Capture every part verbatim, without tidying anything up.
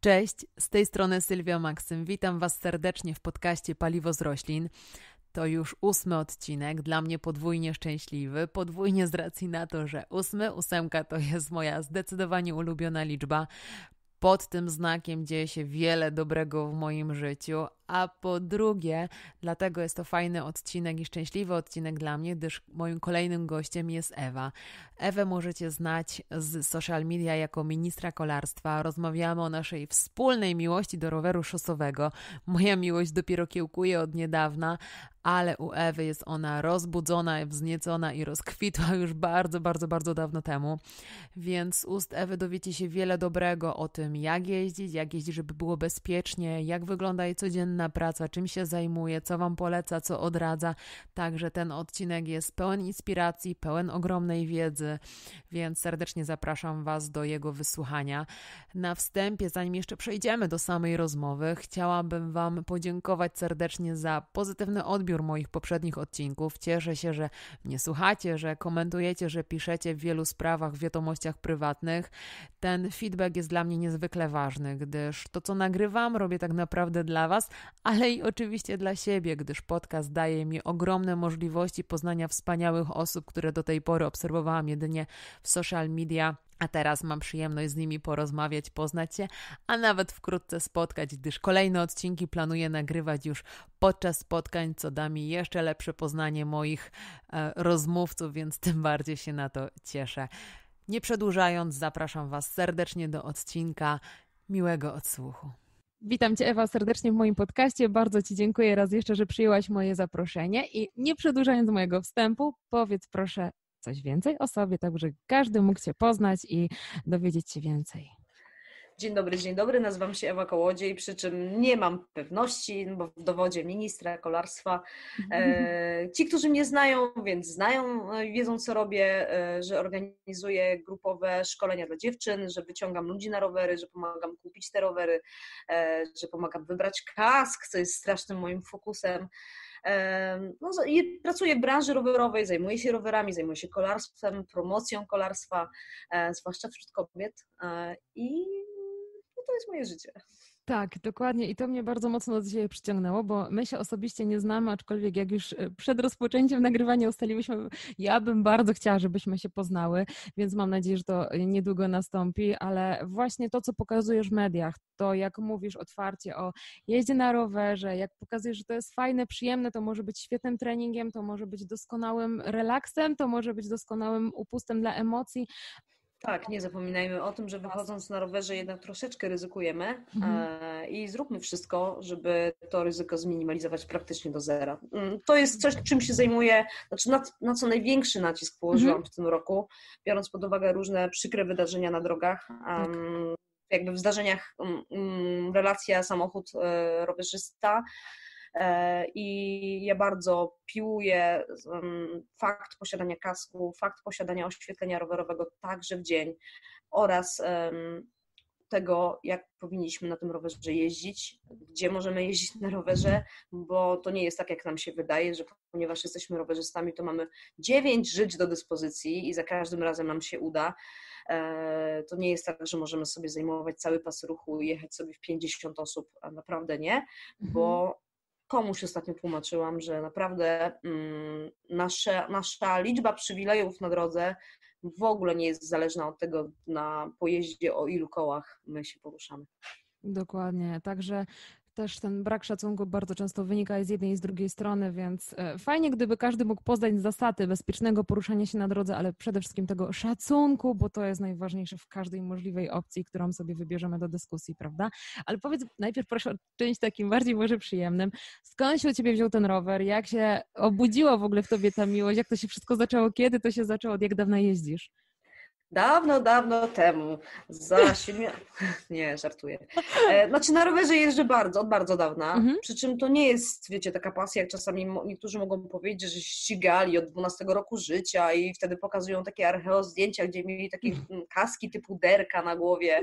Cześć, z tej strony Sylwia Maksym. Witam Was serdecznie w podcaście Paliwo z Roślin. To już ósmy odcinek, dla mnie podwójnie szczęśliwy, podwójnie z racji na to, że ósmy, ósemka to jest moja zdecydowanie ulubiona liczba. Pod tym znakiem dzieje się wiele dobrego w moim życiu, a po drugie, dlatego jest to fajny odcinek i szczęśliwy odcinek dla mnie, gdyż moim kolejnym gościem jest Ewa. Ewę możecie znać z social media jako ministra kolarstwa. Rozmawiamy o naszej wspólnej miłości do roweru szosowego. Moja miłość dopiero kiełkuje od niedawna, ale u Ewy jest ona rozbudzona, wzniecona i rozkwitła już bardzo, bardzo, bardzo dawno temu. Więc z ust Ewy dowiecie się wiele dobrego o tym, jak jeździć, jak jeździć, żeby było bezpiecznie, jak wygląda jej codzienna praca, czym się zajmuje, co Wam poleca, co odradza. Także ten odcinek jest pełen inspiracji, pełen ogromnej wiedzy, więc serdecznie zapraszam Was do jego wysłuchania. Na wstępie, zanim jeszcze przejdziemy do samej rozmowy, chciałabym Wam podziękować serdecznie za pozytywny odbiór moich poprzednich odcinków. Cieszę się, że mnie słuchacie, że komentujecie, że piszecie w wielu sprawach, w wiadomościach prywatnych. Ten feedback jest dla mnie niezwykle ważny, gdyż to, co nagrywam, robię tak naprawdę dla Was, ale i oczywiście dla siebie, gdyż podcast daje mi ogromne możliwości poznania wspaniałych osób, które do tej pory obserwowałam jedynie w social media. A teraz mam przyjemność z nimi porozmawiać, poznać się, a nawet wkrótce spotkać, gdyż kolejne odcinki planuję nagrywać już podczas spotkań, co da mi jeszcze lepsze poznanie moich e, rozmówców, więc tym bardziej się na to cieszę. Nie przedłużając, zapraszam Was serdecznie do odcinka. Miłego odsłuchu. Witam Cię, Ewa, serdecznie w moim podcaście. Bardzo Ci dziękuję raz jeszcze, że przyjęłaś moje zaproszenie i nie przedłużając mojego wstępu, powiedz proszę coś więcej o sobie, tak że każdy mógł Cię poznać i dowiedzieć się więcej. Dzień dobry, dzień dobry, nazywam się Ewa Kołodziej, przy czym nie mam pewności, bo w dowodzie ministra kolarstwa. E, ci, którzy mnie znają, więc znają, wiedzą co robię, e, że organizuję grupowe szkolenia dla dziewczyn, że wyciągam ludzi na rowery, że pomagam kupić te rowery, e, że pomagam wybrać kask, co jest strasznym moim fokusem. No, pracuję w branży rowerowej, zajmuję się rowerami, zajmuję się kolarstwem, promocją kolarstwa, zwłaszcza wśród kobiet i no, to jest moje życie. Tak, dokładnie i to mnie bardzo mocno do Ciebie przyciągnęło, bo my się osobiście nie znamy, aczkolwiek jak już przed rozpoczęciem nagrywania ustaliłyśmy, ja bym bardzo chciała, żebyśmy się poznały, więc mam nadzieję, że to niedługo nastąpi, ale właśnie to, co pokazujesz w mediach, to jak mówisz otwarcie o jeździe na rowerze, jak pokazujesz, że to jest fajne, przyjemne, to może być świetnym treningiem, to może być doskonałym relaksem, to może być doskonałym upustem dla emocji. Tak, nie zapominajmy o tym, że wychodząc na rowerze jednak troszeczkę ryzykujemy mhm. i zróbmy wszystko, żeby to ryzyko zminimalizować praktycznie do zera. To jest coś, czym się zajmuję, znaczy na, na co największy nacisk położyłam mhm. w tym roku, biorąc pod uwagę różne przykre wydarzenia na drogach. Tak. Jakby w zdarzeniach relacja samochód-rowerzysta. I ja bardzo piłuję fakt posiadania kasku, fakt posiadania oświetlenia rowerowego także w dzień oraz tego, jak powinniśmy na tym rowerze jeździć, gdzie możemy jeździć na rowerze, bo to nie jest tak, jak nam się wydaje, że ponieważ jesteśmy rowerzystami, to mamy dziewięć żyć do dyspozycji i za każdym razem nam się uda. To nie jest tak, że możemy sobie zajmować cały pas ruchu i jechać sobie w pięćdziesiąt osób, a naprawdę nie, bo komuś ostatnio tłumaczyłam, że naprawdę mm, nasza, nasza liczba przywilejów na drodze w ogóle nie jest zależna od tego na pojeździe, o ilu kołach my się poruszamy. Dokładnie, także też ten brak szacunku bardzo często wynika z jednej i z drugiej strony, więc fajnie, gdyby każdy mógł poznać zasady bezpiecznego poruszania się na drodze, ale przede wszystkim tego szacunku, bo to jest najważniejsze w każdej możliwej opcji, którą sobie wybierzemy do dyskusji, prawda? Ale powiedz najpierw proszę o czymś takim bardziej może przyjemnym. Skąd się u Ciebie wziął ten rower? Jak się obudziła w ogóle w Tobie ta miłość? Jak to się wszystko zaczęło? Kiedy to się zaczęło? Od jak dawna jeździsz? Dawno, dawno temu, za siedmiu... nie, żartuję. Znaczy na rowerze jeżdżę bardzo, od bardzo dawna, mhm. przy czym to nie jest, wiecie, taka pasja, jak czasami niektórzy mogą powiedzieć, że ścigali od dwunastego roku życia i wtedy pokazują takie archeo zdjęcia, gdzie mieli takie kaski typu derka na głowie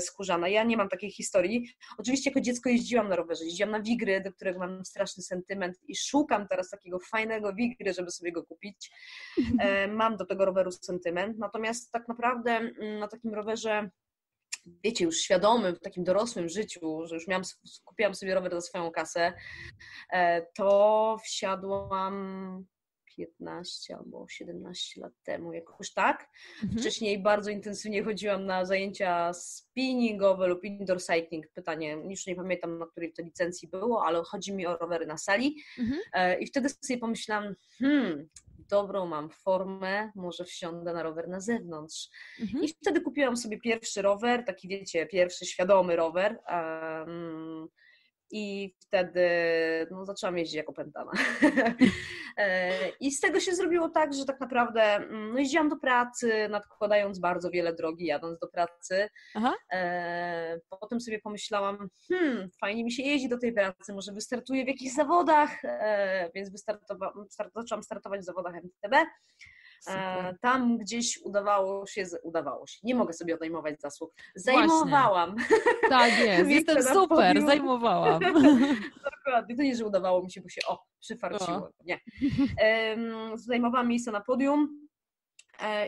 skórzana. Ja nie mam takiej historii. Oczywiście jako dziecko jeździłam na rowerze, jeździłam na wigry, do którego mam straszny sentyment i szukam teraz takiego fajnego wigry, żeby sobie go kupić. Mam do tego roweru sentyment, natomiast tak naprawdę na takim rowerze wiecie, już świadomym, w takim dorosłym życiu, że już miałam, kupiłam sobie rower za swoją kasę, to wsiadłam piętnaście albo siedemnaście lat temu, jakoś tak. Mhm. Wcześniej bardzo intensywnie chodziłam na zajęcia spinningowe lub indoor cycling. Pytanie, już nie pamiętam, na której to licencji było, ale chodzi mi o rowery na sali. Mhm. I wtedy sobie pomyślałam, hmm, dobrą mam formę, może wsiądę na rower na zewnątrz. Mhm. I wtedy kupiłam sobie pierwszy rower, taki wiecie, pierwszy świadomy rower. Um, I wtedy no, zaczęłam jeździć jako pętana. I z tego się zrobiło tak, że tak naprawdę no, jeździłam do pracy, nadkładając bardzo wiele drogi, jadąc do pracy. Aha. Potem sobie pomyślałam, hmm, fajnie mi się jeździ do tej pracy, może wystartuję w jakichś zawodach, więc wystartowałam, start, zaczęłam startować w zawodach M T B. Super. Tam gdzieś udawało się, udawało się, nie mogę sobie odejmować zasług, zajmowałam. Właśnie. Tak jest, jestem super, zajmowałam. Dokładnie, to nie, że udawało mi się, bo się o, przyfarciło, nie. Zajmowałam miejsce na podium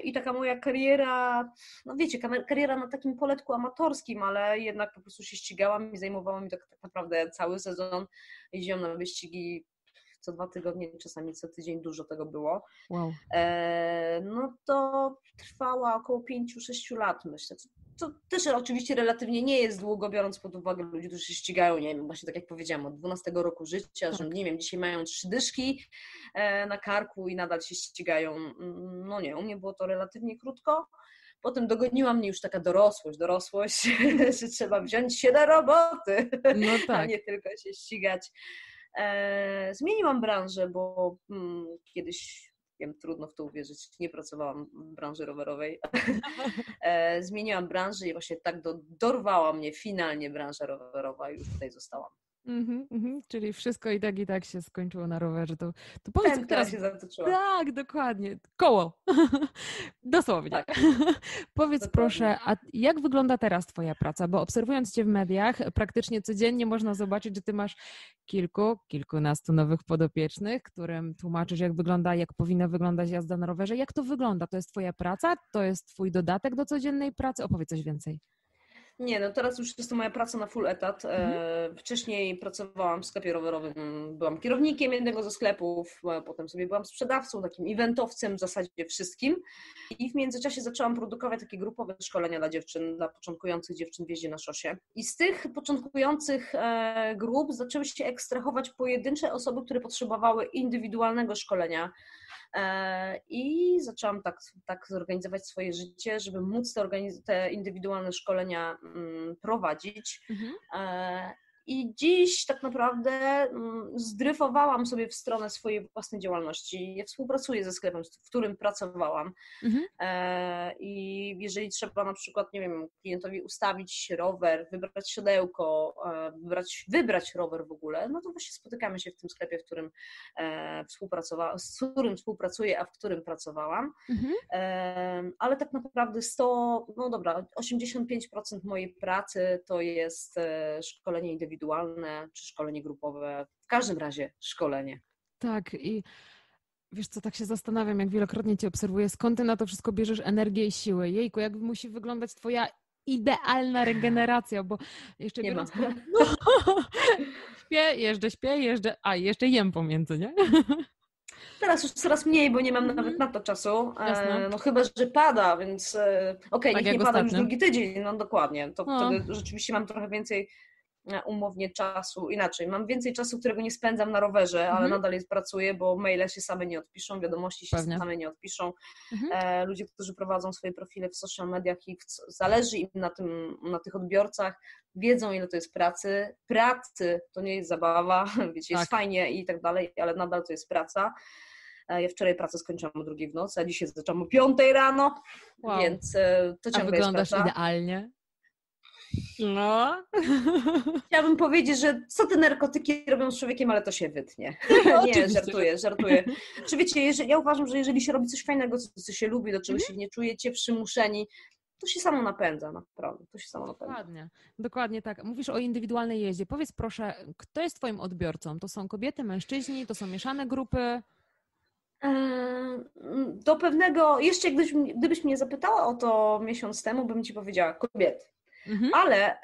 i taka moja kariera, no wiecie, kariera na takim poletku amatorskim, ale jednak po prostu się ścigałam i zajmowałam mi tak, tak naprawdę cały sezon, jeździłam na wyścigi co dwa tygodnie, czasami co tydzień, dużo tego było. Wow. E, no to trwała około pięciu sześciu lat, myślę. To też oczywiście relatywnie nie jest długo, biorąc pod uwagę ludzi, którzy się ścigają, nie wiem, właśnie tak jak powiedziałam, od dwunastego roku życia, że nie wiem, dzisiaj mają trzy dyszki e, na karku i nadal się ścigają. No nie, u mnie było to relatywnie krótko. Potem dogoniła mnie już taka dorosłość, dorosłość, że trzeba wziąć się do roboty, no tak. A nie tylko się ścigać. Zmieniłam branżę, bo hmm, kiedyś, wiem, trudno w to uwierzyć, nie pracowałam w branży rowerowej. Zmieniłam branżę i właśnie tak do, dorwała mnie finalnie branża rowerowa i już tutaj zostałam. Mm-hmm, mm-hmm. Czyli wszystko i tak, i tak się skończyło na rowerze. To, to powiedz, Ten teraz się zatoczyła. Tak, dokładnie. Koło. Dosłownie. Tak. Powiedz dokładnie. Proszę, a jak wygląda teraz twoja praca? Bo obserwując cię w mediach, praktycznie codziennie można zobaczyć, że ty masz kilku, kilkunastu nowych podopiecznych, którym tłumaczysz, jak wygląda, jak powinna wyglądać jazda na rowerze. Jak to wygląda? To jest twoja praca? To jest twój dodatek do codziennej pracy? Opowiedz coś więcej. Nie, no teraz już jest to moja praca na full etat. Mhm. Wcześniej pracowałam w sklepie rowerowym, byłam kierownikiem jednego ze sklepów, potem sobie byłam sprzedawcą, takim eventowcem w zasadzie wszystkim. I w międzyczasie zaczęłam produkować takie grupowe szkolenia dla dziewczyn, dla początkujących dziewczyn w jeździe na szosie. I z tych początkujących grup zaczęły się ekstrahować pojedyncze osoby, które potrzebowały indywidualnego szkolenia. I zaczęłam tak, tak zorganizować swoje życie, żeby móc te, organiz- te indywidualne szkolenia prowadzić. Mhm. I dziś tak naprawdę zdryfowałam sobie w stronę swojej własnej działalności. Ja współpracuję ze sklepem, w którym pracowałam. Mhm. I jeżeli trzeba na przykład, nie wiem, klientowi ustawić rower, wybrać siodełko, wybrać, wybrać rower w ogóle, no to właśnie spotykamy się w tym sklepie, w którym współpracowałam, z którym współpracuję, a w którym pracowałam. Mhm. Ale tak naprawdę sto, no dobra, osiemdziesiąt pięć procent mojej pracy to jest szkolenie indywidualne. indywidualne, czy szkolenie grupowe, w każdym razie szkolenie. Tak i wiesz co, tak się zastanawiam, jak wielokrotnie cię obserwuję, skąd ty na to wszystko bierzesz energię i siłę? Jejku, jak musi wyglądać twoja idealna regeneracja, bo jeszcze nie biorąc... Ma. No, śpię, jeżdżę, śpię, jeżdżę, a jeszcze jem pomiędzy, nie? Teraz już coraz mniej, bo nie mam nawet na to czasu. E, no chyba, że pada, więc e, okej, okay, tak niech nie pada już drugi tydzień, no dokładnie. To no. Wtedy rzeczywiście mam trochę więcej umownie czasu, inaczej, mam więcej czasu, którego nie spędzam na rowerze, ale mhm. nadal jest pracuję, bo maile się same nie odpiszą, wiadomości się Pewnie. same nie odpiszą. Mhm. E, ludzie, którzy prowadzą swoje profile w social mediach i w, zależy im na tym, na tych odbiorcach, wiedzą, ile to jest pracy. Pracy to nie jest zabawa, wiecie, tak. jest fajnie i tak dalej, ale nadal to jest praca. Ja wczoraj pracę skończyłam o drugiej w nocy, a dzisiaj zaczęłam o piątej rano, wow. więc e, to ciągle jest praca. Wyglądasz idealnie. No. Chciałabym powiedzieć, że co te narkotyki robią z człowiekiem, ale to się wytnie. No, nie, żartuję, żartuję. Czy wiecie, jeżeli, ja uważam, że jeżeli się robi coś fajnego, co, co się lubi, do czego mm-hmm. się nie czujecie przymuszeni, to się samo napędza, naprawdę. To się samo napędza. Dokładnie, dokładnie tak. Mówisz o indywidualnej jeździe. Powiedz proszę, kto jest twoim odbiorcą? To są kobiety, mężczyźni, to są mieszane grupy? Do pewnego, jeszcze gdybyś, gdybyś mnie zapytała o to miesiąc temu, bym ci powiedziała kobiety. Mhm. Ale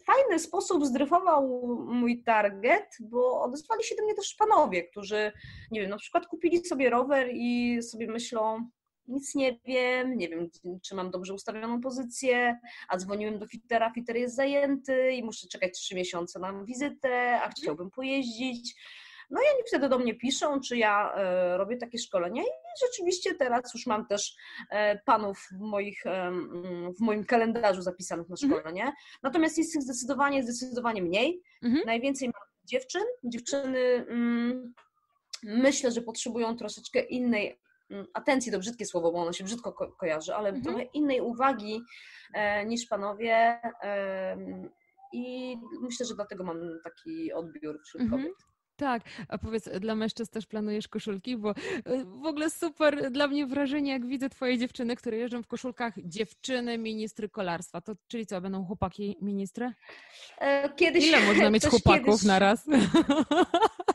w fajny sposób zdryfował mój target, bo odezwali się do mnie też panowie, którzy, nie wiem, na przykład kupili sobie rower i sobie myślą, nic nie wiem, nie wiem, czy mam dobrze ustawioną pozycję, a dzwoniłem do fitera, fiter jest zajęty i muszę czekać trzy miesiące na wizytę, a chciałbym pojeździć. No i oni wtedy do mnie piszą, czy ja e, robię takie szkolenia i rzeczywiście teraz już mam też e, panów w, moich, e, w moim kalendarzu zapisanych na szkolenie. Mm-hmm. Natomiast jest ich zdecydowanie, zdecydowanie mniej. Mm-hmm. Najwięcej mam dziewczyn. Dziewczyny mm, myślę, że potrzebują troszeczkę innej atencji, to brzydkie słowo, bo ono się brzydko ko- kojarzy, ale mm-hmm. trochę innej uwagi e, niż panowie e, i myślę, że dlatego mam taki odbiór wśród mm-hmm. kobiet. Tak, a powiedz, dla mężczyzn też planujesz koszulki, bo w ogóle super dla mnie wrażenie, jak widzę twoje dziewczyny, które jeżdżą w koszulkach dziewczyny, ministry kolarstwa. To czyli co, będą chłopaki ministry? Kiedyś, ile można mieć chłopaków kiedyś, na raz?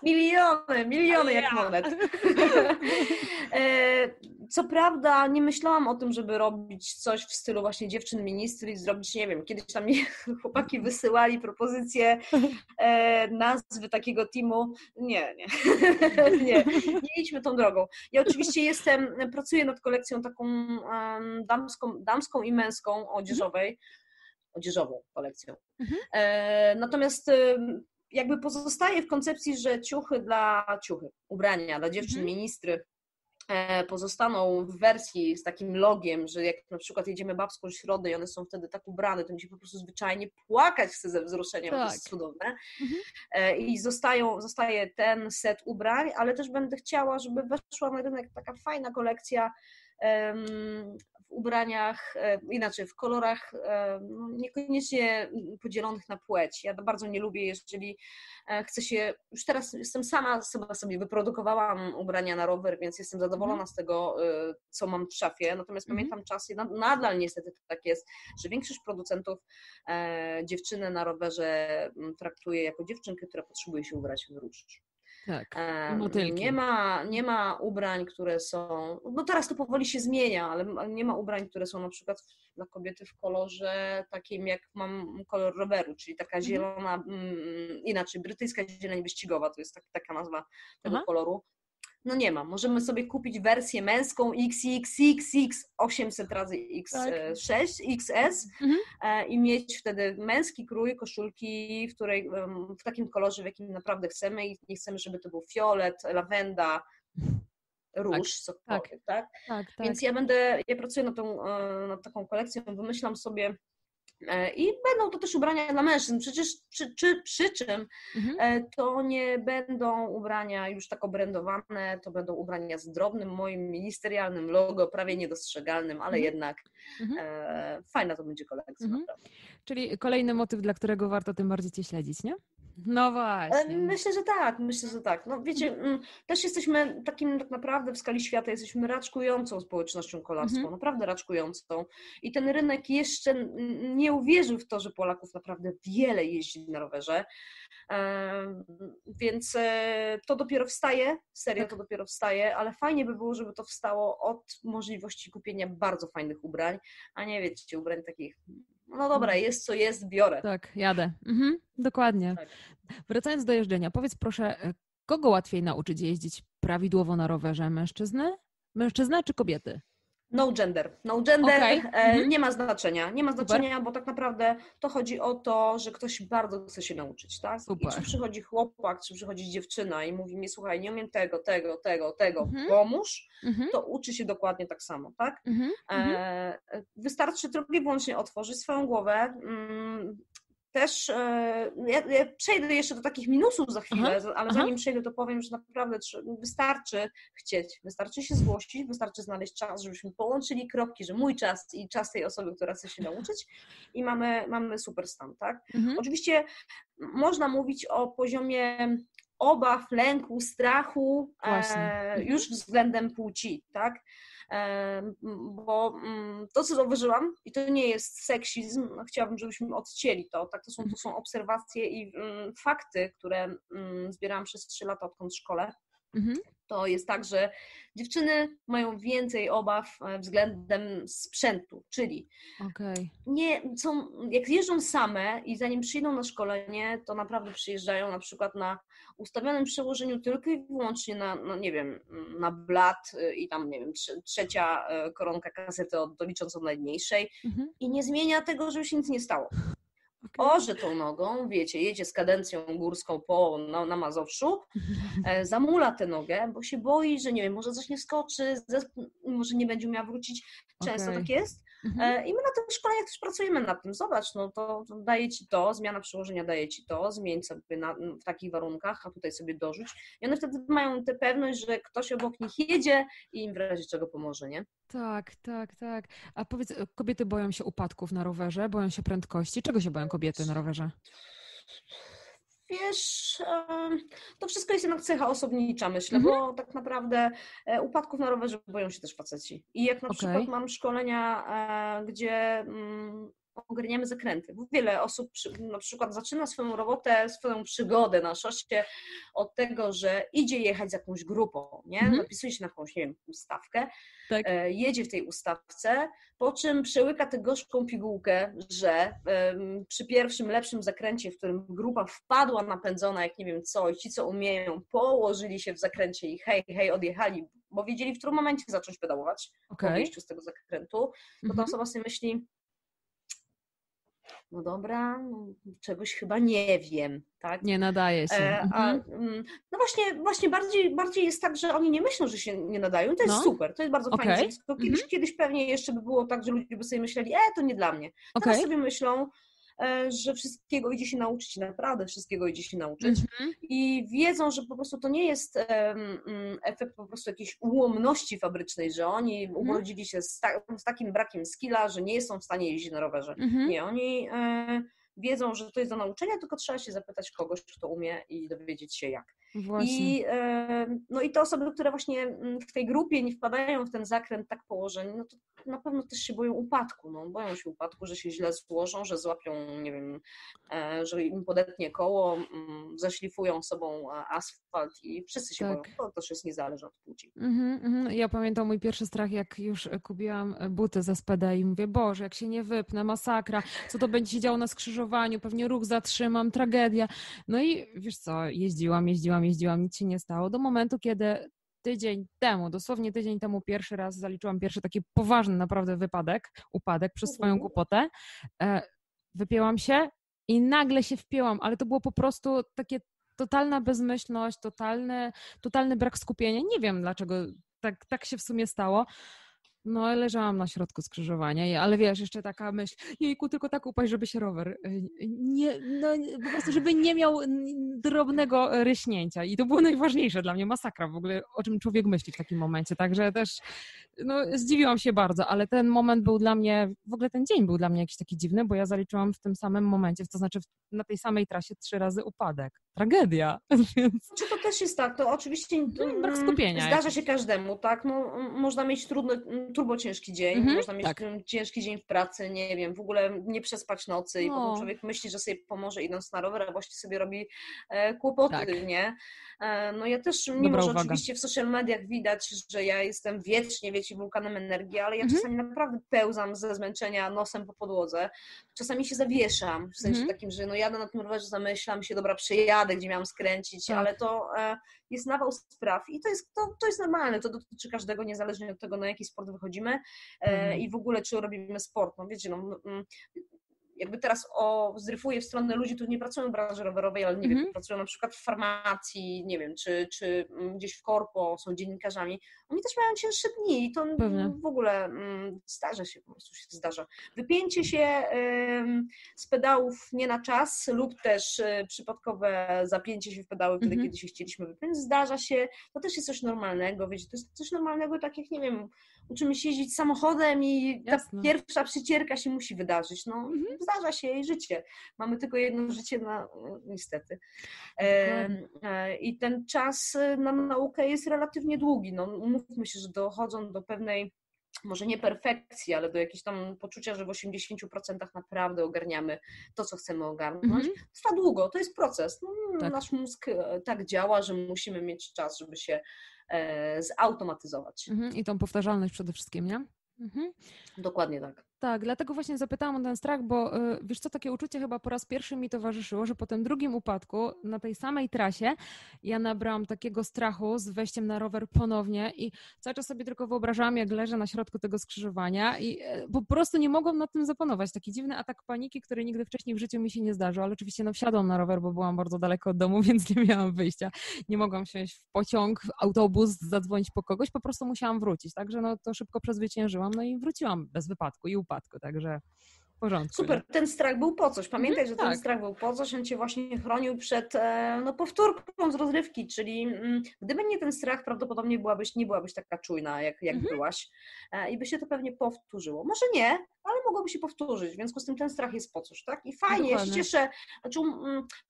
Miliony, miliony ja. jak monet. Co prawda nie myślałam o tym, żeby robić coś w stylu właśnie dziewczyn ministry i zrobić, nie wiem, kiedyś tam mi chłopaki wysyłali propozycje nazwy takiego teamu. Nie, nie, nie, nie idźmy tą drogą. Ja oczywiście jestem, pracuję nad kolekcją taką um, damską, damską i męską odzieżowej, odzieżową kolekcją. Mhm. E, natomiast e, jakby pozostaję w koncepcji, że ciuchy dla ciuchy, ubrania dla dziewczyn, mhm. ministry e, pozostaną w wersji z takim logiem, że jak na przykład jedziemy babską środę i one są wtedy tak ubrane, to mi się po prostu zwyczajnie płakać chce ze wzruszenia, tak. Bo to jest cudowne. Mhm. E, I zostają, zostaje ten set ubrań, ale też będę chciała, żeby weszła na rynek taka fajna kolekcja em, w ubraniach, e, inaczej w kolorach e, niekoniecznie podzielonych na płeć. Ja to bardzo nie lubię, jeżeli e, chcę się, już teraz jestem sama sobie, sobie wyprodukowałam ubrania na rower, więc jestem zadowolona mm. z tego, e, co mam w szafie. Natomiast mm. pamiętam czasy, nad, nadal niestety tak jest, że większość producentów e, dziewczynę na rowerze traktuje jako dziewczynkę, która potrzebuje się ubrać w róż. Tak, nie ma, nie ma ubrań, które są, no teraz to powoli się zmienia, ale nie ma ubrań, które są na przykład dla kobiety w kolorze takim, jak mam kolor roweru, czyli taka zielona, mm, inaczej, brytyjska zieleń wyścigowa, to jest tak, taka nazwa tego Aha. koloru. No nie ma, możemy sobie kupić wersję męską iks iks iks iks osiemset razy iks sześć, tak. iks es mhm. i mieć wtedy męski krój koszulki, w której w takim kolorze, w jakim naprawdę chcemy i nie chcemy, żeby to był fiolet, lawenda, róż, tak. cokolwiek, tak? Tak, tak? Więc ja będę, ja pracuję nad, tą, nad taką kolekcją, wymyślam sobie i będą to też ubrania dla mężczyzn, przecież przy, czy, przy czym mhm. to nie będą ubrania już tak obrendowane, to będą ubrania z drobnym moim ministerialnym logo, prawie niedostrzegalnym, ale mhm. jednak mhm. E, fajna to będzie kolekcja. Mhm. Czyli kolejny motyw, dla którego warto tym bardziej cię śledzić, nie? No właśnie. Myślę, że tak, myślę, że tak. No wiecie, też jesteśmy takim tak naprawdę w skali świata, jesteśmy raczkującą społecznością kolarską, mm-hmm. naprawdę raczkującą i ten rynek jeszcze nie uwierzył w to, że Polaków naprawdę wiele jeździ na rowerze, więc to dopiero wstaje, serio to dopiero wstaje, ale fajnie by było, żeby to wstało od możliwości kupienia bardzo fajnych ubrań, a nie wiecie, ubrań takich... No dobra, jest co jest, biorę. Tak, jadę. Mhm, dokładnie. Tak. Wracając do jeżdżenia, powiedz proszę, kogo łatwiej nauczyć jeździć prawidłowo na rowerze? Mężczyznę? Mężczyznę czy kobiety? No gender. No gender okay. e, mhm. nie ma znaczenia. Nie ma znaczenia, Super. Bo tak naprawdę to chodzi o to, że ktoś bardzo chce się nauczyć, tak? Super. I czy przychodzi chłopak, czy przychodzi dziewczyna i mówi mi, słuchaj, nie umiem tego, tego, tego, tego, mhm. pomóż, mhm. to uczy się dokładnie tak samo, tak? Mhm. E, wystarczy tylko i wyłącznie otworzyć swoją głowę. Mm, Też ja, ja przejdę jeszcze do takich minusów za chwilę, aha, ale zanim aha. przejdę, to powiem, że naprawdę wystarczy chcieć, wystarczy się zgłosić, wystarczy znaleźć czas, żebyśmy połączyli kropki, że mój czas i czas tej osoby, która chce się nauczyć i mamy, mamy super stan, tak? Mhm. Oczywiście można mówić o poziomie obaw, lęku, strachu e, już względem płci, tak? E, bo m, to, co zauważyłam, i to nie jest seksizm, chciałabym, żebyśmy odcięli to, tak? To są, to są obserwacje i m, fakty, które m, zbierałam przez trzy lata, odkąd szkolę. Mhm. to jest tak, że dziewczyny mają więcej obaw względem sprzętu, czyli okay. nie, są, jak jeżdżą same i zanim przyjdą na szkolenie, to naprawdę przyjeżdżają na przykład na ustawionym przełożeniu tylko i wyłącznie na, no nie wiem, na blat i tam, nie wiem, trzecia koronka kasety od doliczącą najmniejszej mm-hmm. i nie zmienia tego, żeby się nic nie stało. Okay. Orze tą nogą, wiecie, jedzie z kadencją górską po, na, na Mazowszu, e, zamula tę nogę, bo się boi, że nie wiem, może coś nie skoczy, zesp- może nie będzie umiała wrócić. Często okay. tak jest. E, I my na tym szkoleniach też pracujemy nad tym. Zobacz, no to, to daje ci to, zmiana przełożenia daje ci to, zmień sobie na, w takich warunkach, a tutaj sobie dorzuć. I one wtedy mają tę pewność, że ktoś obok nich jedzie i im w razie czego pomoże, nie? Tak, tak, tak. A powiedz, kobiety boją się upadków na rowerze, boją się prędkości. Czego się boją kobiety na rowerze? Wiesz, to wszystko jest jednak cecha osobnicza, myślę, mhm. bo tak naprawdę upadków na rowerze boją się też faceci. I jak na okay. przykład mam szkolenia, gdzie ogarniamy zakręty. Wiele osób na przykład zaczyna swoją robotę, swoją przygodę na szosie od tego, że idzie jechać z jakąś grupą, nie? Mhm. Napisuje się na jakąś, nie wiem, ustawkę, tak. e, jedzie w tej ustawce, po czym przełyka tę gorzką pigułkę, że e, przy pierwszym lepszym zakręcie, w którym grupa wpadła napędzona, jak nie wiem co, i ci, co umieją, położyli się w zakręcie i hej, hej, odjechali, bo wiedzieli, w którym momencie zacząć pedałować okay. po wyjściu z tego zakrętu, to mhm. ta osoba sobie myśli, no dobra, no, czegoś chyba nie wiem, tak? Nie nadaje się. E, a, mhm. No właśnie, właśnie bardziej, bardziej jest tak, że oni nie myślą, że się nie nadają. To jest no. super, to jest bardzo okay. fajne. Kiedyś, mhm. kiedyś pewnie jeszcze by było tak, że ludzie by sobie myśleli, e, to nie dla mnie. Teraz okay. sobie myślą, e, że wszystkiego idzie się nauczyć, naprawdę wszystkiego idzie się nauczyć. Mhm. I wiedzą, że po prostu to nie jest e, efekt po prostu jakiejś ułomności fabrycznej, że oni mhm. urodzili się z, ta, z takim brakiem skilla, że nie są w stanie jeździć na rowerze. Mhm. Nie, oni e, wiedzą, że to jest do nauczenia, tylko trzeba się zapytać kogoś, kto umie i dowiedzieć się jak. Właśnie. I, e, no i te osoby, które właśnie w tej grupie nie wpadają w ten zakręt tak położeni, no to na pewno też się boją upadku, no boją się upadku, że się źle złożą, że złapią, nie wiem, e, że im podetnie koło, m, zeszlifują sobą asfalt i wszyscy się tak. boją, to też jest niezależne od płci. Mm-hmm, mm-hmm. Ja pamiętam mój pierwszy strach, jak już kupiłam buty ze S P D i mówię, Boże, jak się nie wypnę, masakra, co to będzie się działo na skrzyżowaniu, pewnie ruch zatrzymam, tragedia. No i wiesz co, jeździłam, jeździłam, jeździłam, nic się nie stało, do momentu, kiedy tydzień temu, dosłownie tydzień temu pierwszy raz zaliczyłam pierwszy taki poważny naprawdę wypadek, upadek przez swoją głupotę. Wypięłam się i nagle się wpięłam, ale to było po prostu takie totalna bezmyślność, totalny, totalny brak skupienia. Nie wiem, dlaczego tak, tak się w sumie stało. No, leżałam na środku skrzyżowania, ale wiesz, jeszcze taka myśl, jejku, tylko tak upaść, żeby się rower, nie, no, po prostu, żeby nie miał drobnego ryśnięcia i to było najważniejsze dla mnie, masakra w ogóle, o czym człowiek myśli w takim momencie, także też, no, zdziwiłam się bardzo, ale ten moment był dla mnie, w ogóle ten dzień był dla mnie jakiś taki dziwny, bo ja zaliczyłam w tym samym momencie, to znaczy na tej samej trasie trzy razy upadek. Tragedia. Więc... Znaczy to też jest tak, to oczywiście brak skupienia zdarza się każdemu, tak, no można mieć trudny, turbo ciężki dzień, mhm, można mieć tak. ciężki dzień w pracy, nie wiem, w ogóle nie przespać nocy no. i potem człowiek myśli, że sobie pomoże idąc na rower, a właśnie sobie robi e, kłopoty, tak. nie? E, no ja też, mimo Dobra że uwaga. Oczywiście w social mediach widać, że ja jestem wiecznie, wiecie, wulkanem energii, ale ja mhm. czasami naprawdę pełzam ze zmęczenia nosem po podłodze, czasami się zawieszam, w sensie mhm. takim, że no jadę na tym rowerze, zamyślam się, dobra, przyjadę, gdzie miałam skręcić, tak. ale to e, jest nawał spraw i to jest, to, to jest normalne, to dotyczy każdego, niezależnie od tego, na jaki sport wychodzimy e, mm. i w ogóle, czy robimy sport, no wiecie, no, mm, jakby teraz o, zryfuję w stronę ludzi, którzy nie pracują w branży rowerowej, ale nie mm. wiem, pracują na przykład w farmacji, nie wiem, czy, czy gdzieś w korpo, są dziennikarzami, oni też mają cięższe dni i to Pewnie. W ogóle mm, zdarza się, po prostu się zdarza. Wypięcie się y, z pedałów nie na czas lub też y, przypadkowe zapięcie się w pedały wtedy, mm-hmm. kiedy się chcieliśmy wypiąć, zdarza się, to też jest coś normalnego, wiecie, to jest coś normalnego, tak jak, nie wiem, uczymy się jeździć samochodem i ta Jasne. Pierwsza przycierka się musi wydarzyć, no mm-hmm. zdarza się jej życie. Mamy tylko jedno życie, na, niestety. E, e, I ten czas na naukę jest relatywnie długi. No, mówmy się, że dochodzą do pewnej może nie perfekcji, ale do jakichś tam poczucia, że w osiemdziesięciu procentach naprawdę ogarniamy to, co chcemy ogarnąć, mm-hmm. trwa długo, to jest proces. No, tak. Nasz mózg tak działa, że musimy mieć czas, żeby się e, zautomatyzować. Mm-hmm. I tą powtarzalność przede wszystkim, nie? Mhm. Dokładnie tak. Tak, dlatego właśnie zapytałam o ten strach, bo wiesz co, takie uczucie chyba po raz pierwszy mi towarzyszyło, że po tym drugim upadku na tej samej trasie ja nabrałam takiego strachu z wejściem na rower ponownie i cały czas sobie tylko wyobrażałam, jak leżę na środku tego skrzyżowania i po prostu nie mogłam nad tym zapanować. Taki dziwny atak paniki, który nigdy wcześniej w życiu mi się nie zdarzył, ale oczywiście no wsiadłam na rower, bo byłam bardzo daleko od domu, więc nie miałam wyjścia. Nie mogłam wsiąść w pociąg, w autobus, zadzwonić po kogoś, po prostu musiałam wrócić. Także no to szybko przezwyciężyłam, no i wróciłam bez wypadku i upadłam. Także w porządku. Super, nie? Ten strach był po coś. Pamiętaj, mm, że ten tak. strach był po coś, on cię właśnie chronił przed no, powtórką z rozrywki, czyli gdyby nie ten strach, prawdopodobnie byłabyś, nie byłabyś taka czujna, jak, jak mm-hmm. byłaś i by się to pewnie powtórzyło. Może nie, ale mogłoby się powtórzyć, w związku z tym ten strach jest po coś, tak? I fajnie, ja się cieszę, znaczy,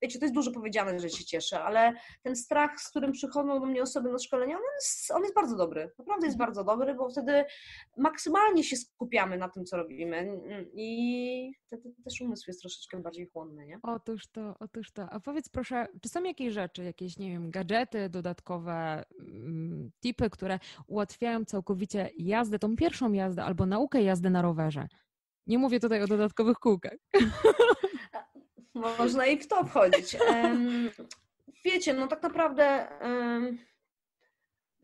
wiecie, to jest dużo powiedziane, że się cieszę, ale ten strach, z którym przychodzą do mnie osoby na szkolenia, on jest, on jest bardzo dobry, naprawdę jest bardzo dobry, bo wtedy maksymalnie się skupiamy na tym, co robimy i też umysł jest troszeczkę bardziej chłonny, nie? Otóż to, otóż to. A powiedz proszę, czy są jakieś rzeczy, jakieś, nie wiem, gadżety, dodatkowe tipy, które ułatwiają całkowicie jazdę, tą pierwszą jazdę albo naukę jazdy na rowerze? Nie mówię tutaj o dodatkowych kółkach. Można i w to wchodzić. Wiecie, no tak naprawdę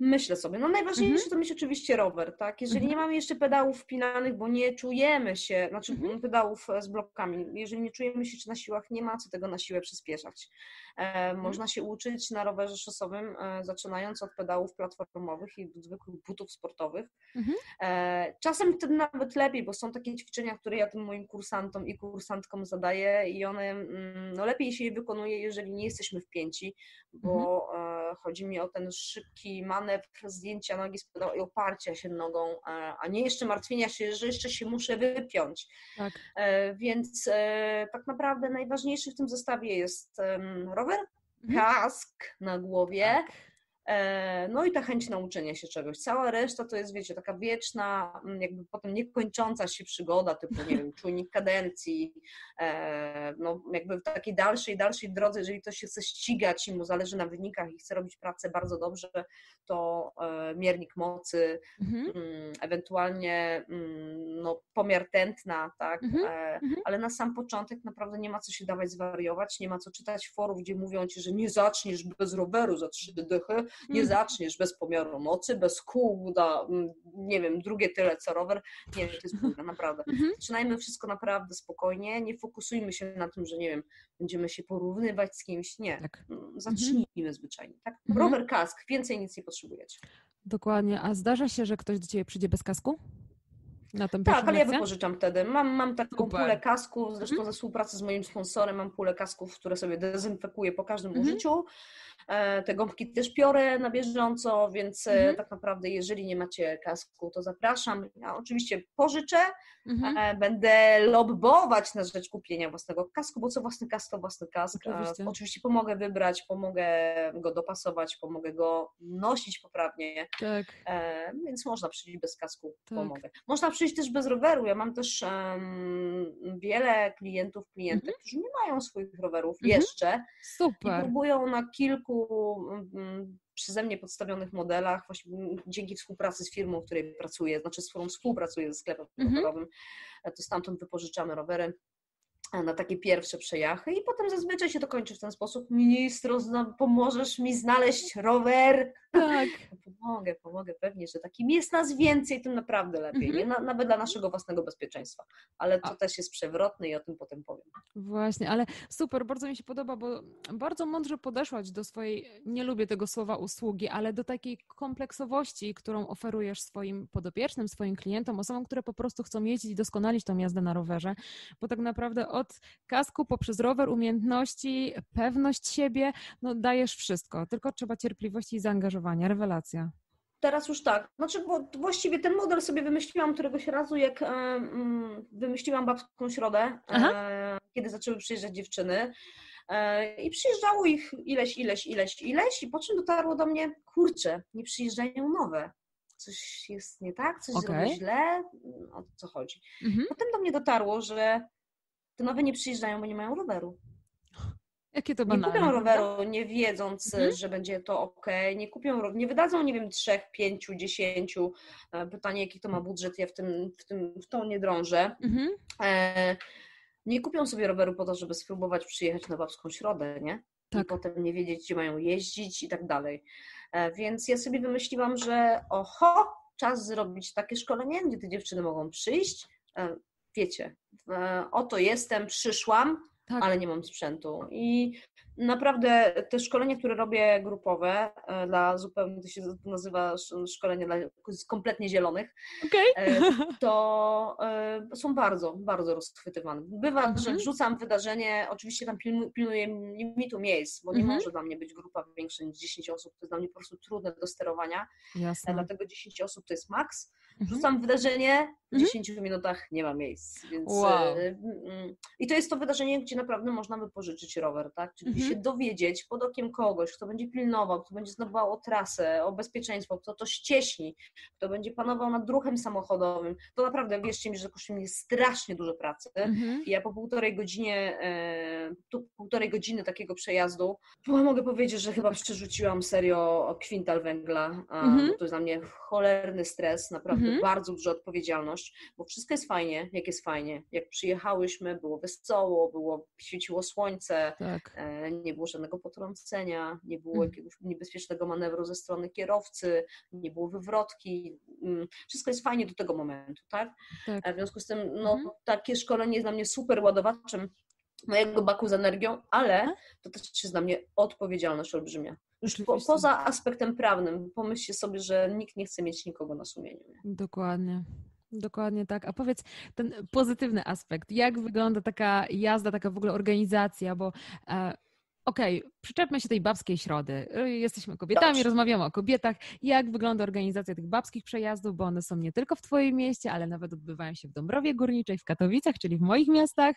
myślę sobie, no najważniejsze mm-hmm. to mieć oczywiście rower, tak? Jeżeli mm-hmm. nie mamy jeszcze pedałów wpinanych, bo nie czujemy się, znaczy mm-hmm. pedałów z blokami, jeżeli nie czujemy się, czy na siłach, nie ma co tego na siłę przyspieszać. E, mm-hmm. Można się uczyć na rowerze szosowym, e, zaczynając od pedałów platformowych i zwykłych butów sportowych. Mm-hmm. E, czasem wtedy nawet lepiej, bo są takie ćwiczenia, które ja tym moim kursantom i kursantkom zadaję i one, mm, no lepiej się je wykonuje, jeżeli nie jesteśmy wpięci, bo mm-hmm. e, chodzi mi o ten szybki manewr, zdjęcia nogi z pedału i oparcia się nogą, a nie jeszcze martwienia się, że jeszcze się muszę wypiąć. Tak. Więc tak naprawdę najważniejszy w tym zestawie jest rower, kask na głowie, tak. No i ta chęć nauczenia się czegoś. Cała reszta to jest, wiecie, taka wieczna, jakby potem niekończąca się przygoda, typu, nie wiem, czujnik kadencji, no jakby w takiej dalszej, dalszej drodze, jeżeli ktoś się chce ścigać i mu zależy na wynikach i chce robić pracę bardzo dobrze, to miernik mocy, mhm. ewentualnie no, pomiar tętna, tak, mhm. ale na sam początek naprawdę nie ma co się dawać zwariować, nie ma co czytać forów, gdzie mówią ci, że nie zaczniesz bez roweru za trzy dychy, nie zaczniesz bez pomiaru mocy, bez kół, da, nie wiem, drugie tyle co rower. Nie wiem, to jest bójka, naprawdę. Zaczynajmy wszystko naprawdę spokojnie, nie fokusujmy się na tym, że nie wiem, będziemy się porównywać z kimś. Nie, tak. Zacznijmy mhm. zwyczajnie. Tak? Rower, kask, więcej nic nie potrzebujecie. Dokładnie, a zdarza się, że ktoś do ciebie przyjdzie bez kasku? Na tak, ale lekcję? Ja wypożyczam wtedy. Mam, mam taką Super. Pulę kasków, zresztą mm. ze współpracy z moim sponsorem mam pulę kasków, które sobie dezynfekuję po każdym mm. użyciu. Te gąbki też piorę na bieżąco, więc mm. tak naprawdę jeżeli nie macie kasku, to zapraszam. Ja oczywiście pożyczę, mm. będę lobbować na rzecz kupienia własnego kasku, bo co własny kask, to własny kask. Oczywiście, oczywiście pomogę wybrać, pomogę go dopasować, pomogę go nosić poprawnie, tak. Więc można przyjść bez kasku, tak. Pomogę. Można przyjść też bez roweru. Ja mam też um, wiele klientów, klientek, mm-hmm. którzy nie mają swoich rowerów mm-hmm. jeszcze. Super. I próbują na kilku um, przeze mnie podstawionych modelach, właśnie dzięki współpracy z firmą, w której pracuję, znaczy z którą współpracuję, ze sklepem mm-hmm. rowerowym, to stamtąd wypożyczamy rowery na takie pierwsze przejachy i potem zazwyczaj się to kończy w ten sposób. Ministro, pomożesz mi znaleźć rower? Tak. Pomogę, pomogę pewnie, że takim jest nas więcej, tym naprawdę lepiej. Mhm. Nie? Nawet dla naszego własnego bezpieczeństwa. Ale to A. też jest przewrotne i o tym potem powiem. Właśnie, ale super, bardzo mi się podoba, bo bardzo mądrze podeszłaś do swojej, nie lubię tego słowa usługi, ale do takiej kompleksowości, którą oferujesz swoim podopiecznym, swoim klientom, osobom, które po prostu chcą jeździć i doskonalić tą jazdę na rowerze, bo tak naprawdę od kasku poprzez rower, umiejętności, pewność siebie, no dajesz wszystko, tylko trzeba cierpliwości i zaangażowania, rewelacja. Teraz już tak, znaczy bo właściwie ten model sobie wymyśliłam któregoś razu, jak um, wymyśliłam Babską Środę, e, kiedy zaczęły przyjeżdżać dziewczyny e, i przyjeżdżało ich ileś, ileś, ileś, ileś i po czym dotarło do mnie, kurczę, nie przyjeżdżają nowe. coś jest nie tak, coś okay. zrobię źle, o co chodzi. Mhm. Potem do mnie dotarło, że te nowe nie przyjeżdżają, bo nie mają roweru. Jakie to banalne. Nie kupią roweru, nie wiedząc, mhm. że będzie to okej. Nie kupią, nie wydadzą, nie wiem, trzech, pięciu, dziesięciu. Pytanie, jaki to ma budżet, ja w, tym, w, tym, w to nie drążę. Mhm. E, nie kupią sobie roweru po to, żeby spróbować przyjechać na Babską Środę, nie? Tak. I potem nie wiedzieć, gdzie mają jeździć i tak dalej. E, więc ja sobie wymyśliłam, że oho, czas zrobić takie szkolenie, gdzie te dziewczyny mogą przyjść. E, wiecie, e, oto jestem, przyszłam. Tak. Ale nie mam sprzętu. I naprawdę te szkolenie, które robię grupowe, dla zupełnie, to się nazywa szkolenie dla kompletnie zielonych, okay. to są bardzo, bardzo rozchwytywane. Bywa, mhm. że wrzucam wydarzenie, oczywiście tam pilnuję limitu miejsc, bo nie mhm. może dla mnie być grupa większa niż dziesięć osób, to jest dla mnie po prostu trudne do sterowania. Jasne. Dlatego dziesięć osób to jest maks. Wrzucam wydarzenie, w mhm. dziesięciu minutach nie ma miejsc. Więc, wow. y, y, y, I to jest to wydarzenie, gdzie naprawdę można wypożyczyć rower, tak? Czyli mhm. się dowiedzieć pod okiem kogoś, kto będzie pilnował, kto będzie znowu o trasę, o bezpieczeństwo, kto to ścieśni, kto będzie panował nad ruchem samochodowym. To naprawdę, wierzcie mi, że kosztuje mnie strasznie dużo pracy. Mhm. I ja po półtorej godzinie, y, tu, półtorej godziny takiego przejazdu, mogę powiedzieć, że chyba przerzuciłam serio kwintal węgla. A, mhm. To jest dla mnie cholerny stres, naprawdę. Mhm. Bardzo duża odpowiedzialność, bo wszystko jest fajnie, jak jest fajnie. Jak przyjechałyśmy, było wesoło, było, świeciło słońce, tak. e, nie było żadnego potrącenia, nie było hmm. jakiegoś niebezpiecznego manewru ze strony kierowcy, nie było wywrotki. Mm, wszystko jest fajnie do tego momentu, tak? tak. E, w związku z tym, no, hmm. takie szkolenie jest dla mnie super ładowaczem mojego baku z energią, ale to też jest dla mnie odpowiedzialność olbrzymia. Już po, poza aspektem prawnym, pomyślcie sobie, że nikt nie chce mieć nikogo na sumieniu. Nie? Dokładnie, dokładnie tak. A powiedz, ten pozytywny aspekt, jak wygląda taka jazda, taka w ogóle organizacja, bo e, okej, okay, przyczepmy się tej babskiej środy, jesteśmy kobietami, Dobrze. rozmawiamy o kobietach, jak wygląda organizacja tych babskich przejazdów, bo one są nie tylko w Twoim mieście, ale nawet odbywają się w Dąbrowie Górniczej, w Katowicach, czyli w moich miastach.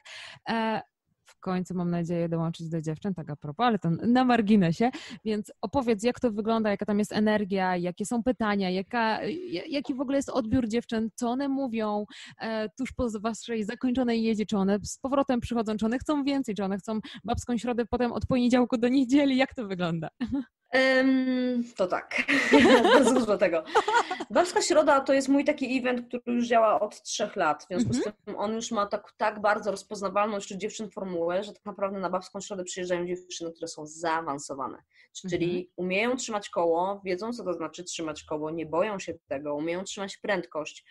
E, W końcu mam nadzieję dołączyć do dziewczyn, tak a propos, ale to na marginesie, więc opowiedz, jak to wygląda, jaka tam jest energia, jakie są pytania, jaka, jaki w ogóle jest odbiór dziewczyn, co one mówią e, tuż po waszej zakończonej jeździe, czy one z powrotem przychodzą, czy one chcą więcej, czy one chcą babską środę potem od poniedziałku do niedzieli, jak to wygląda? Um, to tak, bardzo dużo tego. Babska Środa to jest mój taki event, który już działa od trzech lat, w związku z tym on już ma tak, tak bardzo rozpoznawalną wśród dziewczyn formułę, że tak naprawdę na Babską Środę przyjeżdżają dziewczyny, które są zaawansowane, czyli umieją trzymać koło, wiedzą co to znaczy trzymać koło, nie boją się tego, umieją trzymać prędkość,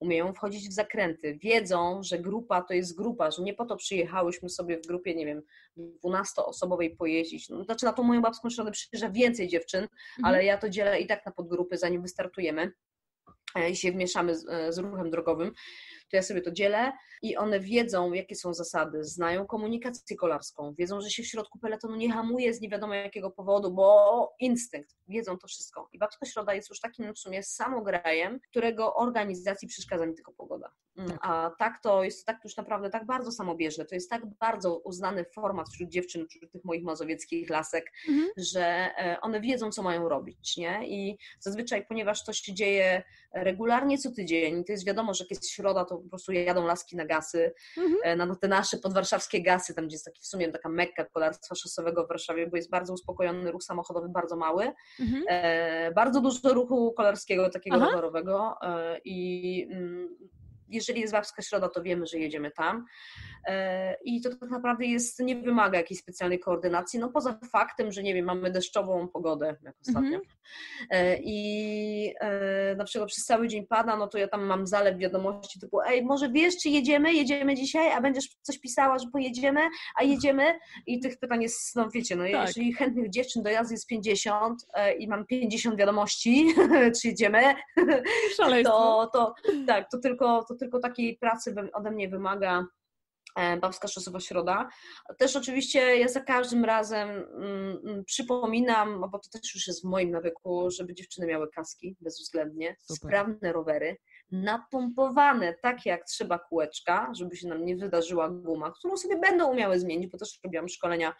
umieją wchodzić w zakręty, wiedzą, że grupa to jest grupa, że nie po to przyjechałyśmy sobie w grupie, nie wiem, dwunastoosobowej pojeździć. No, znaczy na tą moją babską środę przyjeżdża więcej dziewczyn, mhm. ale ja to dzielę i tak na podgrupy, zanim wystartujemy i się wmieszamy z, z ruchem drogowym, to ja sobie to dzielę i one wiedzą, jakie są zasady, znają komunikację kolarską, wiedzą, że się w środku peletonu nie hamuje z nie wiadomo jakiego powodu, bo instynkt, wiedzą to wszystko. I Babska Środa jest już takim w sumie samograjem, którego organizacji przeszkadza mi tylko pogoda. Tak. A tak to jest tak już naprawdę tak bardzo samobieżne, to jest tak bardzo uznany format wśród dziewczyn, wśród tych moich mazowieckich lasek, mhm. że one wiedzą, co mają robić, nie? I zazwyczaj, ponieważ to się dzieje regularnie co tydzień, to jest wiadomo, że jak jest środa, to po prostu jadą laski na gasy, mhm. na te nasze podwarszawskie gasy, tam gdzie jest taki, w sumie taka mekka kolarstwa szosowego w Warszawie, bo jest bardzo uspokojony ruch samochodowy, bardzo mały, mhm. e, bardzo dużo ruchu kolarskiego, takiego Aha. rowerowego e, i mm, jeżeli jest Babska Środa, to wiemy, że jedziemy tam i to tak naprawdę jest, nie wymaga jakiejś specjalnej koordynacji, no poza faktem, że nie wiem, mamy deszczową pogodę, jak ostatnio, mm-hmm. i na przykład przez cały dzień pada, no to ja tam mam zalew wiadomości typu, ej, może wiesz, czy jedziemy, jedziemy dzisiaj, a będziesz coś pisała, że pojedziemy, a jedziemy i tych pytań jest, no wiecie, no tak. jeżeli chętnych dziewczyn do jazdy jest pięćdziesiąt i mam pięćdziesiąt wiadomości, czy jedziemy, to, to, tak, to tylko to tylko takiej pracy ode mnie wymaga Babska Szosowa Środa. Też oczywiście ja za każdym razem mm, przypominam, bo to też już jest w moim nawyku, żeby dziewczyny miały kaski bezwzględnie, Super. sprawne rowery, napompowane tak jak trzeba kółeczka, żeby się nam nie wydarzyła guma, którą sobie będą umiały zmienić, bo też robiłam szkolenia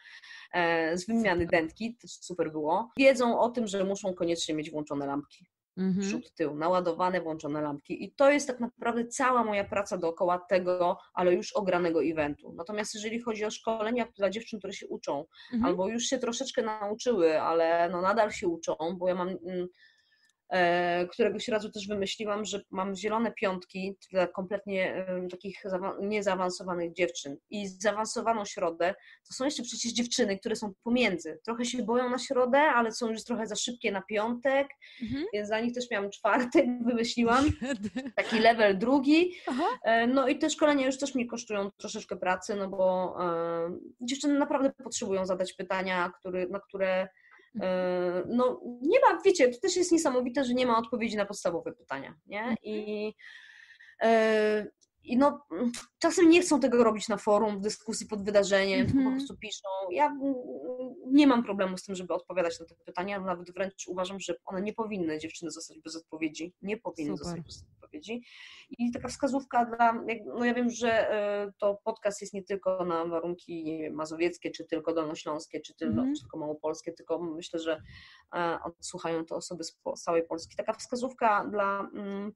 e, z wymiany dętki, też super było. Wiedzą o tym, że muszą koniecznie mieć włączone lampki. mhm. przód, tył, naładowane, włączone lampki i to jest tak naprawdę cała moja praca dookoła tego, ale już ogranego eventu. Natomiast jeżeli chodzi o szkolenia dla dziewczyn, które się uczą, mhm. albo już się troszeczkę nauczyły, ale no nadal się uczą, bo ja mam... Mm, któregoś razu też wymyśliłam, że mam zielone piątki dla kompletnie takich niezaawansowanych dziewczyn i zaawansowaną środę, to są jeszcze przecież dziewczyny, które są pomiędzy, trochę się boją na środę, ale są już trochę za szybkie na piątek, mhm. więc dla nich też miałam czwartek, wymyśliłam taki level drugi, aha. no i te szkolenia już też mi kosztują troszeczkę pracy, no bo y, dziewczyny naprawdę potrzebują zadać pytania, który, na które no nie ma, wiecie, to też jest niesamowite, że nie ma odpowiedzi na podstawowe pytania, nie? I, i no czasem nie chcą tego robić na forum, w dyskusji pod wydarzeniem, mm-hmm. po prostu piszą. Ja nie mam problemu z tym, żeby odpowiadać na te pytania, nawet wręcz uważam, że one nie powinny, dziewczyny, zostać bez odpowiedzi, nie powinny Super. zostać bez odpowiedzi. I taka wskazówka dla, no ja wiem, że to podcast jest nie tylko na warunki, nie wiem, mazowieckie, czy tylko dolnośląskie, czy tylko, mm. czy tylko małopolskie, tylko myślę, że odsłuchają to osoby z całej Polski. Taka wskazówka dla mm,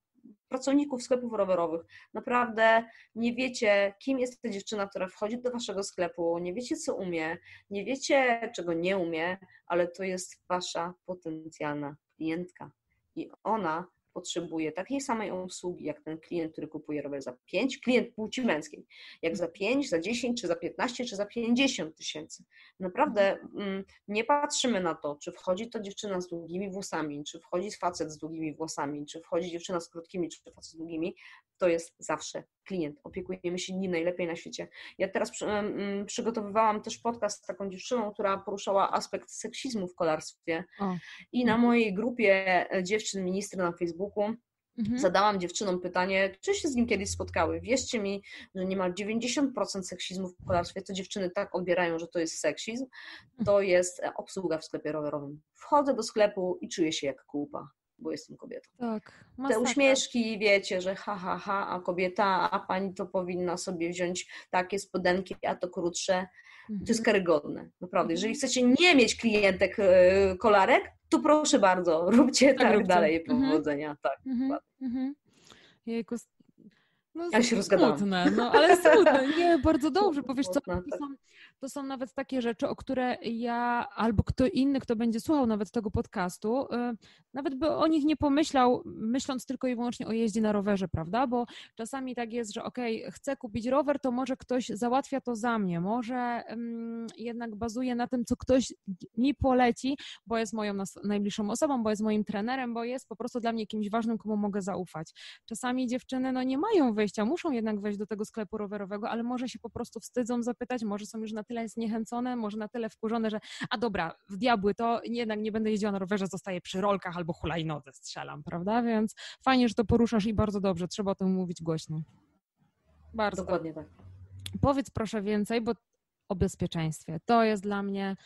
pracowników sklepów rowerowych. Naprawdę nie wiecie, kim jest ta dziewczyna, która wchodzi do waszego sklepu, nie wiecie, co umie, nie wiecie, czego nie umie, ale to jest wasza potencjalna klientka i ona potrzebuje takiej samej obsługi, jak ten klient, który kupuje rower za pięć, klient płci męskiej, jak za pięć, za dziesięć, czy za piętnaście, czy za pięćdziesiąt tysięcy. Naprawdę mm, nie patrzymy na to, czy wchodzi to dziewczyna z długimi włosami, czy wchodzi facet z długimi włosami, czy wchodzi dziewczyna z krótkimi, czy facet z długimi, to jest zawsze klient. Opiekujemy się nim najlepiej na świecie. Ja teraz przy, mm, przygotowywałam też podcast z taką dziewczyną, która poruszała aspekt seksizmu w kolarstwie o. i na mojej grupie dziewczyn minister na Facebooku Mhm. zadałam dziewczynom pytanie, czy się z nim kiedyś spotkały. Wierzcie mi, że niemal dziewięćdziesiąt procent seksizmu w kolarstwie to dziewczyny tak odbierają, że to jest seksizm, to jest obsługa w sklepie rowerowym. Wchodzę do sklepu i czuję się jak kupa, bo jestem kobietą. Tak, te uśmieszki, wiecie, że ha, ha, ha, a kobieta, a pani to powinna sobie wziąć takie spodenki, a to krótsze. Mhm. To jest karygodne, naprawdę. Jeżeli chcecie nie mieć klientek yy, kolarek, to proszę bardzo, róbcie tak, tak dalej, powodzenia, tak. Mm-hmm. Mm-hmm. Jejku, no, ja się smutne, no, ale smutne, nie, bardzo dobrze, bo wiesz co, to są, to są nawet takie rzeczy, o które ja, albo kto inny, kto będzie słuchał nawet tego podcastu, yy, nawet by o nich nie pomyślał, myśląc tylko i wyłącznie o jeździe na rowerze, prawda, bo czasami tak jest, że okej, okay, chcę kupić rower, to może ktoś załatwia to za mnie, może yy, jednak bazuje na tym, co ktoś mi poleci, bo jest moją nas- najbliższą osobą, bo jest moim trenerem, bo jest po prostu dla mnie kimś ważnym, komu mogę zaufać. Czasami dziewczyny, no nie mają wejścia, muszą jednak wejść do tego sklepu rowerowego, ale może się po prostu wstydzą zapytać, może są już na tyle zniechęcone, może na tyle wkurzone, że a dobra, w diabły, to jednak nie będę jeździła na rowerze, zostaję przy rolkach albo hulajnodze strzelam, prawda? Więc fajnie, że to poruszasz i bardzo dobrze, trzeba o tym mówić głośno. Bardzo. Dokładnie tak. Powiedz proszę więcej, bo o bezpieczeństwie. To jest dla mnie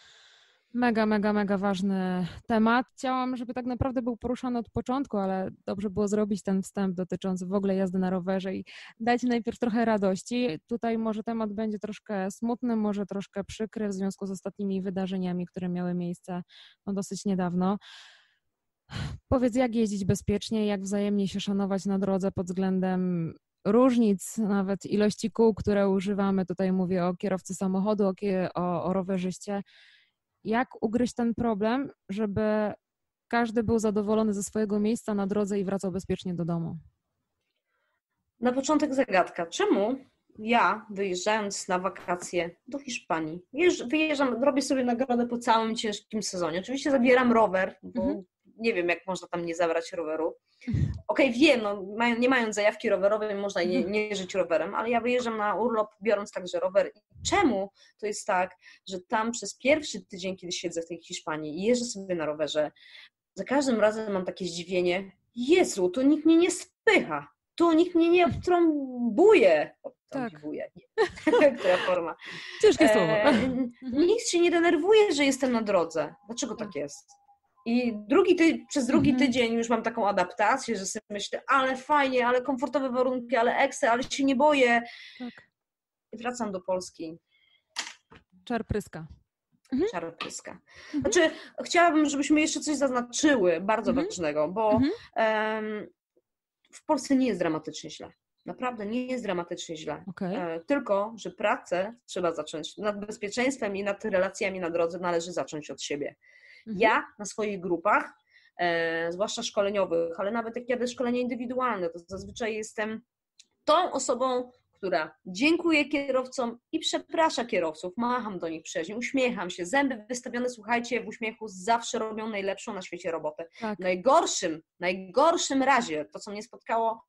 mega, mega, mega ważny temat. Chciałam, żeby tak naprawdę był poruszany od początku, ale dobrze było zrobić ten wstęp dotyczący w ogóle jazdy na rowerze i dać najpierw trochę radości. Tutaj może temat będzie troszkę smutny, może troszkę przykry w związku z ostatnimi wydarzeniami, które miały miejsce no, dosyć niedawno. Powiedz, jak jeździć bezpiecznie, jak wzajemnie się szanować na drodze pod względem różnic, nawet ilości kół, które używamy. Tutaj mówię o kierowcy samochodu, o, o rowerzyście. Jak ugryźć ten problem, żeby każdy był zadowolony ze swojego miejsca na drodze i wracał bezpiecznie do domu? Na początek zagadka. Czemu ja, wyjeżdżając na wakacje do Hiszpanii, wyjeżdżam, robię sobie nagrodę po całym ciężkim sezonie. Oczywiście zabieram rower, bo mhm. nie wiem, jak można tam nie zabrać roweru. Okej, okay, wiem, no, nie mając zajawki rowerowej można nie, nie żyć rowerem, ale ja wyjeżdżam na urlop, biorąc także rower. Czemu to jest tak, że tam przez pierwszy tydzień, kiedy siedzę w tej Hiszpanii i jeżdżę sobie na rowerze, za każdym razem mam takie zdziwienie, Jezu, to nikt mnie nie spycha, to nikt mnie nie obtrąbuje. Obtrąbuje. Tak. Która forma. Ciężkie słowo. E, nikt się nie denerwuje, że jestem na drodze. Dlaczego tak jest? I drugi ty- przez drugi mhm. tydzień już mam taką adaptację, że sobie myślę, ale fajnie, ale komfortowe warunki, ale ekstra, ale się nie boję. Tak. I wracam do Polski. Czar pryska. mhm. czarpyska. Mhm. Znaczy, chciałabym, żebyśmy jeszcze coś zaznaczyły bardzo mhm. ważnego, bo mhm. em, w Polsce nie jest dramatycznie źle. Naprawdę nie jest dramatycznie źle. Okay. E, tylko, że pracę trzeba zacząć nad bezpieczeństwem i nad relacjami na drodze należy zacząć od siebie. Mhm. Ja na swoich grupach, e, zwłaszcza szkoleniowych, ale nawet jak jadę szkolenie indywidualne, to zazwyczaj jestem tą osobą, która dziękuję kierowcom i przeprasza kierowców, macham do nich przyjaźń, uśmiecham się, zęby wystawione, słuchajcie, w uśmiechu zawsze robią najlepszą na świecie robotę. Tak. W najgorszym, najgorszym razie, to co mnie spotkało,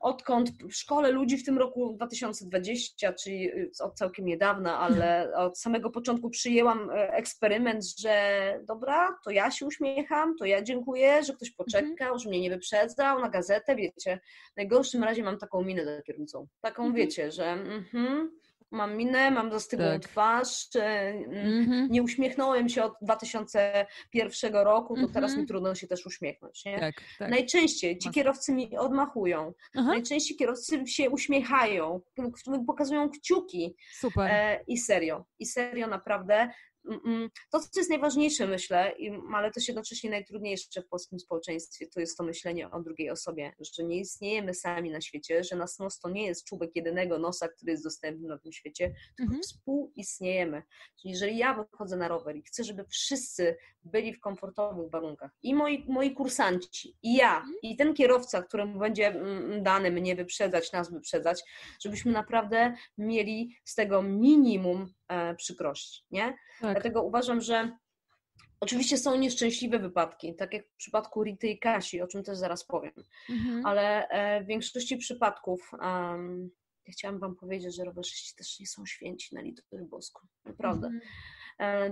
odkąd w szkole ludzi w tym roku dwa tysiące dwudziestym, czyli od całkiem niedawna, ale od samego początku przyjęłam eksperyment, że dobra, to ja się uśmiecham, to ja dziękuję, że ktoś poczekał, mm-hmm. że mnie nie wyprzedzał na gazetę, wiecie. W najgorszym razie mam taką minę za kierowcą. Taką, mm-hmm. wiecie, że mm-hmm, mam minę, mam zastygłą tak. twarz, mm-hmm. nie uśmiechnąłem się od dwa tysiące pierwszego roku, to mm-hmm. teraz mi trudno się też uśmiechnąć. Nie? Tak, tak. Najczęściej ci kierowcy mi odmachują, aha. najczęściej kierowcy się uśmiechają, pokazują kciuki. Super. E, i serio, i serio naprawdę. To, co jest najważniejsze, myślę, ale też jednocześnie najtrudniejsze w polskim społeczeństwie, to jest to myślenie o drugiej osobie, że nie istniejemy sami na świecie, że nas nos to nie jest czubek jedynego nosa, który jest dostępny na tym świecie, tylko mhm. współistniejemy. Czyli jeżeli ja wychodzę na rower i chcę, żeby wszyscy byli w komfortowych warunkach, i moi, moi kursanci, i ja, mhm. i ten kierowca, któremu będzie dane mnie wyprzedzać, nas wyprzedzać, żebyśmy naprawdę mieli z tego minimum przykrości, nie? Tak. Dlatego uważam, że oczywiście są nieszczęśliwe wypadki, tak jak w przypadku Rity i Kasi, o czym też zaraz powiem, mhm. ale w większości przypadków um, ja chciałam Wam powiedzieć, że rowerzyści też nie są święci na litość boską, naprawdę. Mhm.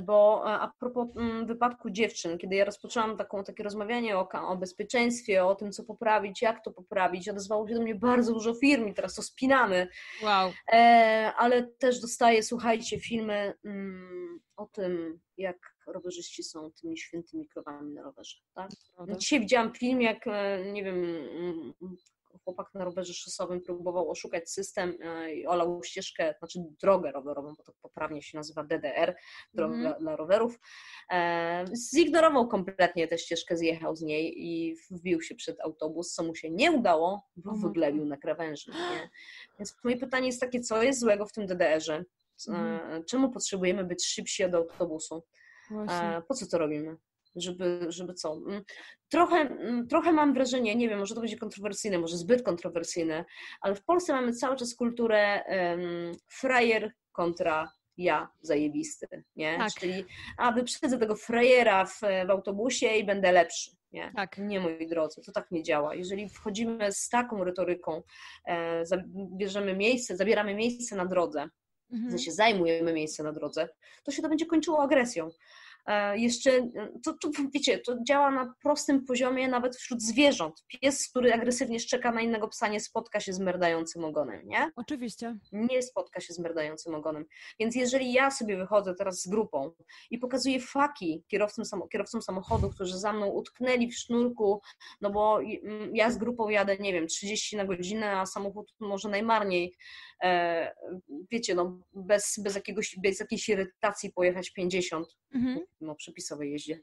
Bo a propos wypadku dziewczyn, kiedy ja rozpoczęłam taką, takie rozmawianie o, o bezpieczeństwie, o tym, co poprawić, jak to poprawić, odezwało się do mnie bardzo dużo firm i teraz to spinamy. Wow. E, ale też dostaję, słuchajcie, filmy mm, o tym, jak rowerzyści są tymi świętymi krowami na rowerze. Tak? Dzisiaj widziałam film, jak, nie wiem, chłopak na rowerze szosowym próbował oszukać system i olał ścieżkę, znaczy drogę rowerową, bo to poprawnie się nazywa D D R, droga mm. dla rowerów. Zignorował kompletnie tę ścieżkę, zjechał z niej i wbił się przed autobus, co mu się nie udało, bo mm. wyglebił na krawędzi. Nie? Więc moje pytanie jest takie, co jest złego w tym D D R-ze? Mm. Czemu potrzebujemy być szybsi od autobusu? Właśnie. Po co to robimy? Żeby, żeby co? Trochę, trochę mam wrażenie, nie wiem, może to będzie kontrowersyjne, może zbyt kontrowersyjne, ale w Polsce mamy cały czas kulturę um, frajer kontra ja zajebisty, nie? Tak. Czyli a wyprzedzę tego frajera w, w autobusie i będę lepszy, nie? Tak. Nie, moi drodzy, to tak nie działa. Jeżeli wchodzimy z taką retoryką, e, zabierzemy miejsce, zabieramy miejsce na drodze, mhm. w sensie zajmujemy miejsce na drodze, to się to będzie kończyło agresją. Jeszcze, to, to wiecie, to działa na prostym poziomie nawet wśród zwierząt. Pies, który agresywnie szczeka na innego psa, nie spotka się z merdającym ogonem, nie? Oczywiście. Nie spotka się z merdającym ogonem. Więc jeżeli ja sobie wychodzę teraz z grupą i pokazuję faki kierowcom, kierowcom samochodu, którzy za mną utknęli w sznurku, no bo ja z grupą jadę, nie wiem, trzydzieści na godzinę, a samochód może najmarniej, e, wiecie, no bez, bez, jakiegoś, bez jakiejś irytacji pojechać pięćdziesiąt. Mhm. o przepisowej jeździe,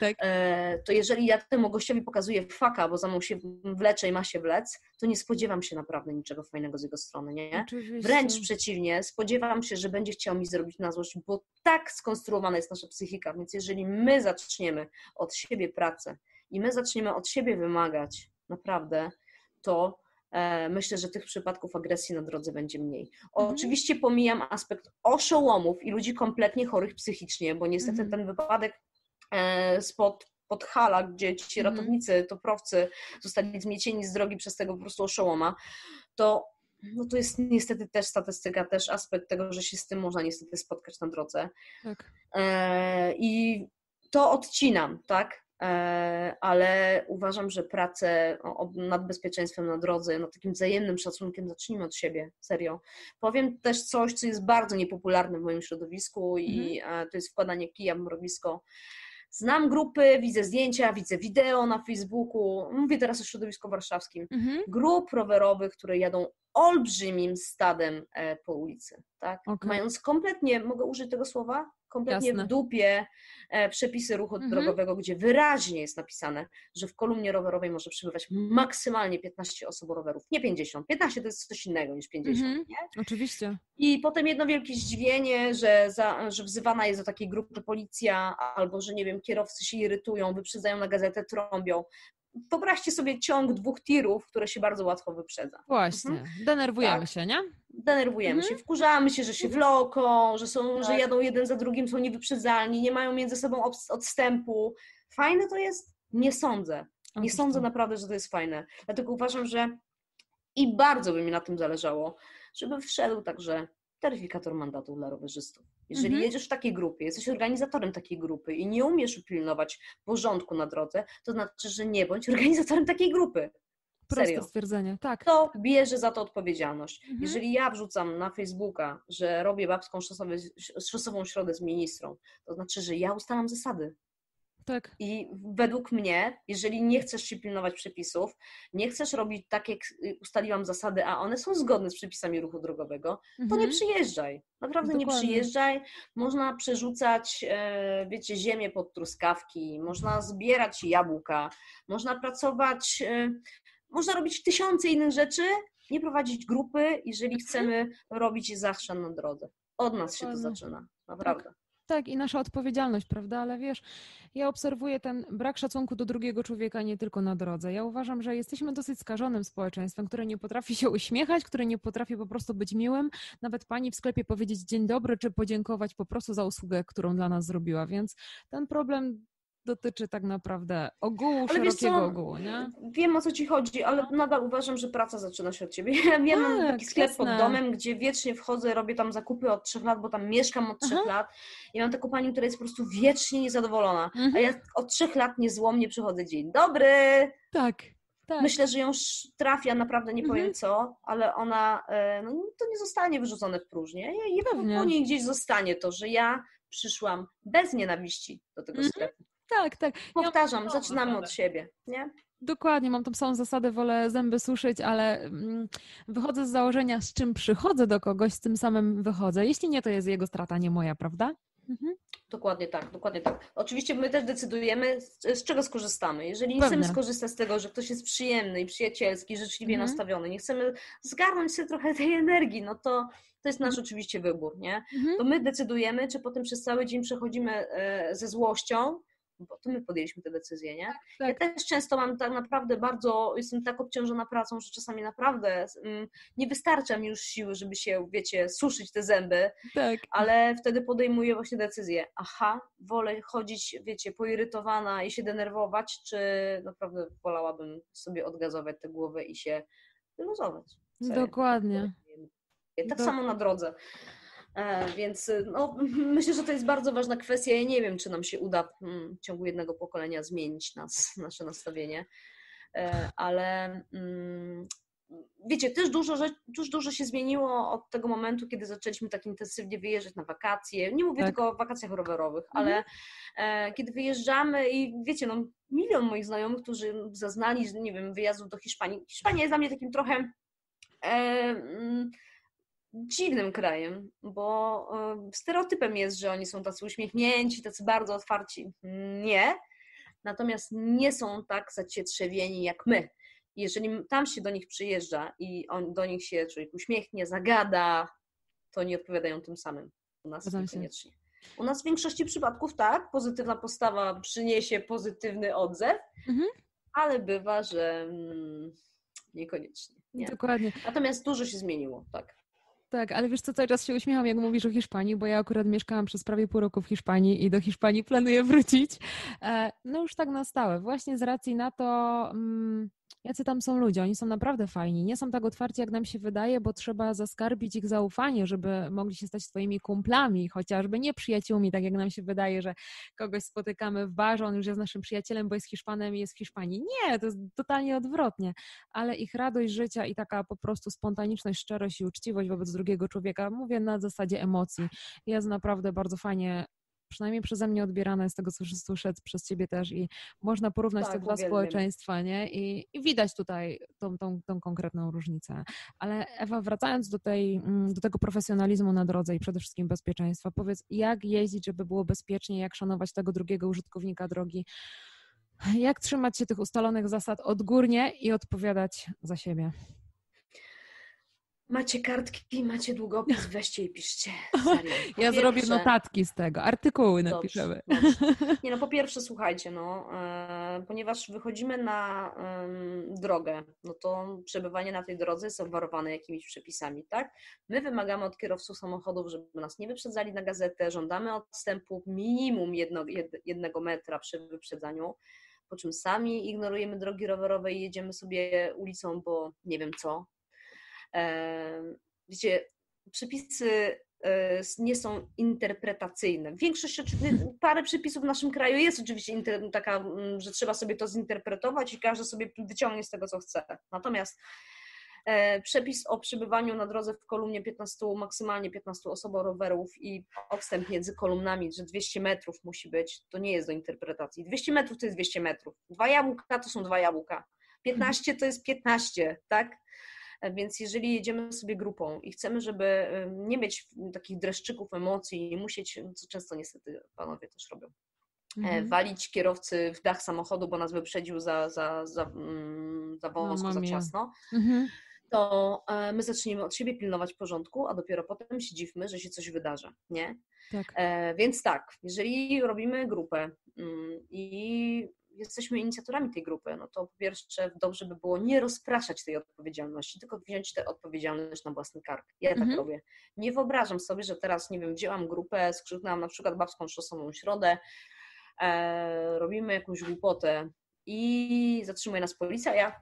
tak. e, to jeżeli ja temu gościowi pokazuję faka, bo za mną się wlecze i ma się wlec, to nie spodziewam się naprawdę niczego fajnego z jego strony, nie? Oczywiście. Wręcz przeciwnie, spodziewam się, że będzie chciał mi zrobić na złość, bo tak skonstruowana jest nasza psychika, więc jeżeli my zaczniemy od siebie pracę i my zaczniemy od siebie wymagać, naprawdę, to e, myślę, że tych przypadków agresji na drodze będzie mniej. Mhm. Oczywiście pomijam aspekt oszołomów i ludzi kompletnie chorych psychicznie, bo niestety mhm. ten wypadek e, spod Podhala, gdzie ci mhm. ratownicy, toprowcy zostali zmiecieni z drogi przez tego po prostu oszołoma, to no to jest niestety też statystyka, też aspekt tego, że się z tym można niestety spotkać na drodze. Tak. E, I to odcinam, tak? Ale uważam, że pracę nad bezpieczeństwem na drodze, nad takim wzajemnym szacunkiem zacznijmy od siebie, serio. Powiem też coś, co jest bardzo niepopularne w moim środowisku i mm. to jest wkładanie kija w mrowisko. Znam grupy, widzę zdjęcia, widzę wideo na Facebooku, mówię teraz o środowisku warszawskim, mm-hmm. grup rowerowych, które jadą olbrzymim stadem po ulicy, tak? Okay. Mając kompletnie, mogę użyć tego słowa? Kompletnie Jasne. W dupie przepisy ruchu mhm. drogowego, gdzie wyraźnie jest napisane, że w kolumnie rowerowej może przebywać maksymalnie piętnaście osób rowerów, nie pięćdziesiąt. piętnaście to jest coś innego niż pięćdziesiąt, mhm. nie? Oczywiście. I potem jedno wielkie zdziwienie, że, za, że wzywana jest do takiej grupy policja, albo że nie wiem, kierowcy się irytują, wyprzedzają na gazetę, trąbią. Wyobraźcie sobie ciąg dwóch tirów, które się bardzo łatwo wyprzedza. Właśnie, mhm. denerwujemy tak. się, nie? Denerwujemy mhm. się, wkurzamy się, że się wloką, że są, tak. że jadą jeden za drugim, są niewyprzedzalni, nie mają między sobą odstępu. Fajne to jest? Nie sądzę. Nie o, sądzę to. Naprawdę, że to jest fajne. Dlatego uważam, że i bardzo by mi na tym zależało, żeby wszedł także taryfikator mandatu dla rowerzystów. Jeżeli mhm. jedziesz w takiej grupie, jesteś organizatorem takiej grupy i nie umiesz upilnować porządku na drodze, to znaczy, że nie bądź organizatorem takiej grupy. Proste Serio. Stwierdzenie, tak. Kto bierze za to odpowiedzialność? Mhm. Jeżeli ja wrzucam na Facebooka, że robię babską szosową, szosową środę z ministrą, to znaczy, że ja ustalam zasady. Tak. I według mnie, jeżeli nie chcesz się pilnować przepisów, nie chcesz robić tak, jak ustaliłam zasady, a one są zgodne z przepisami ruchu drogowego, to mhm. nie przyjeżdżaj. Naprawdę Dokładnie. Nie przyjeżdżaj. Można przerzucać, wiecie, ziemię pod truskawki, można zbierać jabłka, można pracować, można robić tysiące innych rzeczy, nie prowadzić grupy, jeżeli chcemy robić zachrzan na drodze. Od nas Dokładnie. Się to zaczyna, naprawdę. Tak. Tak, i nasza odpowiedzialność, prawda? Ale wiesz, ja obserwuję ten brak szacunku do drugiego człowieka nie tylko na drodze. Ja uważam, że jesteśmy dosyć skażonym społeczeństwem, które nie potrafi się uśmiechać, które nie potrafi po prostu być miłym, nawet pani w sklepie powiedzieć dzień dobry, czy podziękować po prostu za usługę, którą dla nas zrobiła, więc ten problem dotyczy tak naprawdę ogółu, ale szerokiego ogółu, nie? Wiem, o co ci chodzi, ale nadal uważam, że praca zaczyna się od ciebie. Ja tak, mam taki sklep jasne. Pod domem, gdzie wiecznie wchodzę, robię tam zakupy od trzech lat, bo tam mieszkam od trzech Aha. lat i mam taką panią, która jest po prostu wiecznie niezadowolona, mhm. a ja od trzech lat niezłomnie przychodzę dzień dobry! Tak. Tak. Myślę, że ją trafia, naprawdę nie powiem mhm. co, ale ona, no to nie zostanie wyrzucone w próżnię. I po niej gdzieś zostanie to, że ja przyszłam bez nienawiści do tego mhm. sklepu. Tak, tak. Powtarzam, ja mam... zaczynamy od siebie, nie? Dokładnie, mam tą samą zasadę, wolę zęby suszyć, ale wychodzę z założenia, z czym przychodzę do kogoś, z tym samym wychodzę. Jeśli nie, to jest jego strata, nie moja, prawda? Mhm. Dokładnie tak, dokładnie tak. Oczywiście my też decydujemy, z czego skorzystamy. Jeżeli nie Pewnie. Chcemy skorzystać z tego, że ktoś jest przyjemny i przyjacielski, życzliwie mhm. nastawiony, nie chcemy zgarnąć sobie trochę tej energii, no to to jest nasz oczywiście wybór, nie? Mhm. To my decydujemy, czy potem przez cały dzień przechodzimy ze złością, bo to my podjęliśmy te decyzje, nie? Tak. Ja też często mam tak naprawdę bardzo, jestem tak obciążona pracą, że czasami naprawdę mm, nie wystarcza mi już siły, żeby się, wiecie, suszyć te zęby, tak. ale wtedy podejmuję właśnie decyzję. Aha, wolę chodzić, wiecie, poirytowana i się denerwować, czy naprawdę wolałabym sobie odgazować tę głowę i się wyluzować. Serio. Dokładnie. Tak Dokładnie. Samo na drodze. Więc no, myślę, że to jest bardzo ważna kwestia. Ja nie wiem, czy nam się uda w ciągu jednego pokolenia zmienić nas, nasze nastawienie, ale wiecie, też dużo, też dużo się zmieniło od tego momentu, kiedy zaczęliśmy tak intensywnie wyjeżdżać na wakacje. Nie mówię tak. tylko o wakacjach rowerowych, mhm. ale kiedy wyjeżdżamy i wiecie, no, milion moich znajomych, którzy zaznali, nie wiem, wyjazdów do Hiszpanii. Hiszpania jest dla mnie takim trochę... E, dziwnym krajem, bo y, stereotypem jest, że oni są tacy uśmiechnięci, tacy bardzo otwarci. Nie. Natomiast nie są tak zacietrzewieni jak my. Jeżeli tam się do nich przyjeżdża i on, do nich się człowiek uśmiechnie, zagada, to nie odpowiadają tym samym. U nas niekoniecznie. U nas w większości przypadków tak, pozytywna postawa przyniesie pozytywny odzew, mhm. ale bywa, że mm, niekoniecznie. Nie. Dokładnie. Natomiast dużo się zmieniło, tak. Tak, ale wiesz co, cały czas się uśmiecham, jak mówisz o Hiszpanii, bo ja akurat mieszkałam przez prawie pół roku w Hiszpanii i do Hiszpanii planuję wrócić. No już tak na stałe, właśnie z racji na to, jacy tam są ludzie, oni są naprawdę fajni, nie są tak otwarci, jak nam się wydaje, bo trzeba zaskarbić ich zaufanie, żeby mogli się stać swoimi kumplami, chociażby nie przyjaciółmi, tak jak nam się wydaje, że kogoś spotykamy w barze, on już jest naszym przyjacielem, bo jest Hiszpanem i jest w Hiszpanii. Nie, to jest totalnie odwrotnie, ale ich radość życia i taka po prostu spontaniczność, szczerość i uczciwość wobec drugiego człowieka, mówię na zasadzie emocji, jest naprawdę bardzo fajnie przynajmniej przeze mnie odbierane, z tego co słyszę, przez Ciebie też i można porównać tak, te dwa społeczeństwa, nie? I, i widać tutaj tą, tą, tą konkretną różnicę. Ale Ewa, wracając do, tej, do tego profesjonalizmu na drodze i przede wszystkim bezpieczeństwa, powiedz, jak jeździć, żeby było bezpiecznie, jak szanować tego drugiego użytkownika drogi, jak trzymać się tych ustalonych zasad odgórnie i odpowiadać za siebie? Macie kartki, macie długopis, weźcie i piszcie. Serio. Po ja pierwsze... zrobię notatki z tego, artykuły dobrze, napiszemy. Dobrze. Nie no, po pierwsze, słuchajcie, no, e, ponieważ wychodzimy na e, drogę, no to przebywanie na tej drodze jest obwarowane jakimiś przepisami, tak? My wymagamy od kierowców samochodów, żeby nas nie wyprzedzali na gazetę, żądamy odstępu minimum jedno, jed, jednego metra przy wyprzedzaniu, po czym sami ignorujemy drogi rowerowe i jedziemy sobie ulicą, bo nie wiem co. Wiecie, przepisy nie są interpretacyjne. Większość, parę przepisów w naszym kraju jest oczywiście taka, że trzeba sobie to zinterpretować i każdy sobie wyciągnie z tego, co chce. Natomiast przepis o przebywaniu na drodze w kolumnie piętnastu, maksymalnie piętnastu osobo-rowerów i odstęp między kolumnami, że dwieście metrów musi być, to nie jest do interpretacji. dwieście metrów to jest dwieście metrów. Dwa jabłka to są dwa jabłka. piętnaście to jest piętnaście, tak? Więc jeżeli jedziemy sobie grupą i chcemy, żeby nie mieć takich dreszczyków emocji, nie musieć, co często niestety panowie też robią, mhm. walić kierowcy w dach samochodu, bo nas wyprzedził za, za, za, za wąsko, no, za ciasno, mhm. to my zaczniemy od siebie pilnować porządku, a dopiero potem się dziwmy, że się coś wydarza, nie? Tak. Więc tak, jeżeli robimy grupę i jesteśmy inicjatorami tej grupy, no to po pierwsze dobrze by było nie rozpraszać tej odpowiedzialności, tylko wziąć tę odpowiedzialność na własny kark. Ja mhm. tak robię. Nie wyobrażam sobie, że teraz, nie wiem, wzięłam grupę, skrzyknęłam na przykład babską szosową środę, e, robimy jakąś głupotę i zatrzymuje nas policja, a ja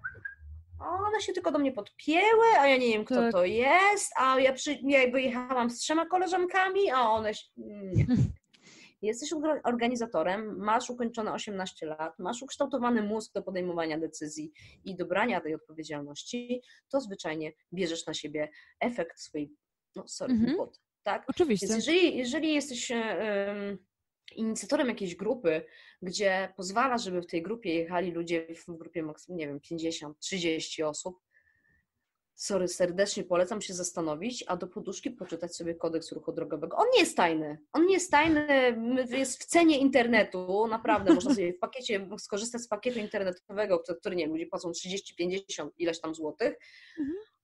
one się tylko do mnie podpięły, a ja nie wiem, kto tak. to jest, a ja, przy, ja wyjechałam z trzema koleżankami, a one się... Nie. Jesteś organizatorem, masz ukończone osiemnaście lat, masz ukształtowany mózg do podejmowania decyzji i dobrania tej odpowiedzialności, to zwyczajnie bierzesz na siebie efekt swojej, no sorry, mm-hmm. głupoty, tak? Oczywiście. Więc jeżeli, jeżeli jesteś um, inicjatorem jakiejś grupy, gdzie pozwala, żeby w tej grupie jechali ludzie w grupie maksymalnie, nie wiem, pięćdziesiąt, trzydzieści osób, sorry, serdecznie polecam się zastanowić, a do poduszki poczytać sobie kodeks ruchu drogowego. On nie jest tajny, on nie jest tajny, jest w cenie internetu, naprawdę, można sobie w pakiecie, skorzystać z pakietu internetowego, który, nie wiem, ludzie płacą trzydzieści, pięćdziesiąt, ileś tam złotych,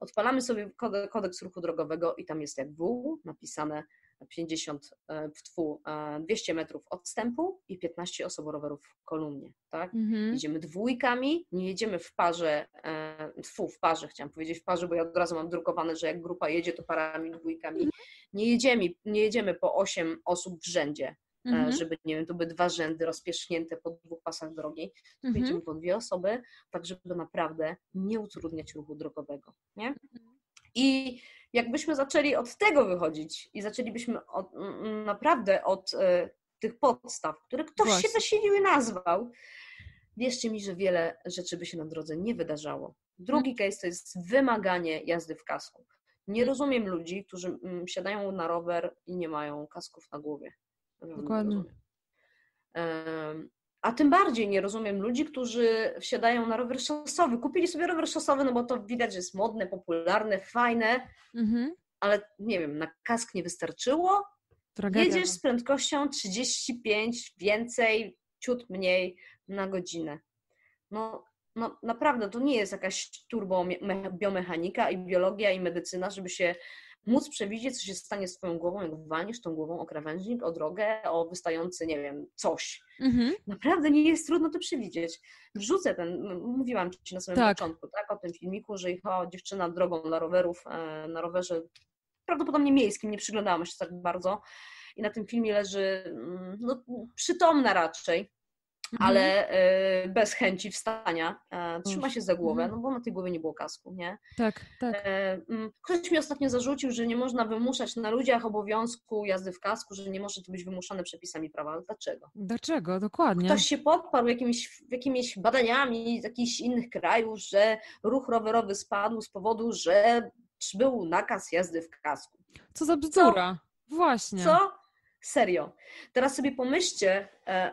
odpalamy sobie kodeks ruchu drogowego i tam jest jak W, napisane pięćdziesiąt w twu, dwieście metrów odstępu i piętnaście osób rowerów w kolumnie, tak? Mhm. Jedziemy dwójkami, nie jedziemy w parze, tfu, w parze, chciałam powiedzieć w parze, bo ja od razu mam drukowane, że jak grupa jedzie, to parami, dwójkami. Mhm. Nie jedziemy, nie jedziemy po osiem osób w rzędzie, mhm. żeby, nie wiem, to by dwa rzędy rozpierzchnięte po dwóch pasach drogi, to mhm. jedziemy po dwie osoby, tak żeby naprawdę nie utrudniać ruchu drogowego, nie? I jakbyśmy zaczęli od tego wychodzić i zaczęlibyśmy od, naprawdę od e, tych podstaw, które ktoś Właśnie. się zasilił i nazwał, wierzcie mi, że wiele rzeczy by się na drodze nie wydarzało. Drugi hmm. case to jest wymaganie jazdy w kasku. Nie hmm. rozumiem ludzi, którzy m, siadają na rower i nie mają kasków na głowie. Dokładnie. Um, A tym bardziej nie rozumiem ludzi, którzy wsiadają na rower szosowy. Kupili sobie rower szosowy, no bo to widać, że jest modne, popularne, fajne, mm-hmm. ale nie wiem, na kask nie wystarczyło. Tragedia. Jedziesz z prędkością trzydzieści pięć, więcej, ciut mniej na godzinę. No, no naprawdę, to nie jest jakaś turbo biomechanika i biologia i medycyna, żeby się móc przewidzieć, co się stanie z twoją głową, jak walniesz tą głową o krawężnik, o drogę, o wystający, nie wiem, coś. Mhm. Naprawdę nie jest trudno to przewidzieć. Wrzucę ten, mówiłam ci na samym tak. początku, tak, o tym filmiku, że jechała dziewczyna drogą dla rowerów, na rowerze prawdopodobnie miejskim, nie przyglądałam się tak bardzo i na tym filmie leży, no, przytomna raczej, mhm. ale y, bez chęci wstania. E, trzyma się za głowę, mhm. no bo na tej głowie nie było kasku, nie? Tak, tak. E, ktoś mi ostatnio zarzucił, że nie można wymuszać na ludziach obowiązku jazdy w kasku, że nie może to być wymuszone przepisami prawa. Dlaczego? Dlaczego? Dokładnie. Ktoś się podparł jakimiś, jakimiś badaniami z jakichś innych krajów, że ruch rowerowy spadł z powodu, że był nakaz jazdy w kasku. Co za bzdura. Właśnie. Co? Serio. Teraz sobie pomyślcie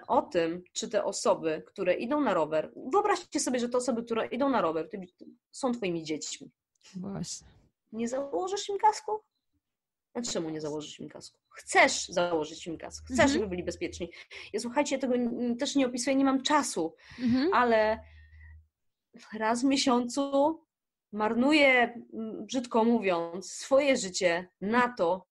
o tym, czy te osoby, które idą na rower, wyobraźcie sobie, że te osoby, które idą na rower, są twoimi dziećmi. Właśnie. Nie założysz im kasku? A czemu nie założysz im kasku? Chcesz założyć im kask, chcesz, mhm. żeby byli bezpieczni. Ja, słuchajcie, tego też nie opisuję, nie mam czasu, mhm. ale raz w miesiącu marnuję, brzydko mówiąc, swoje życie na to,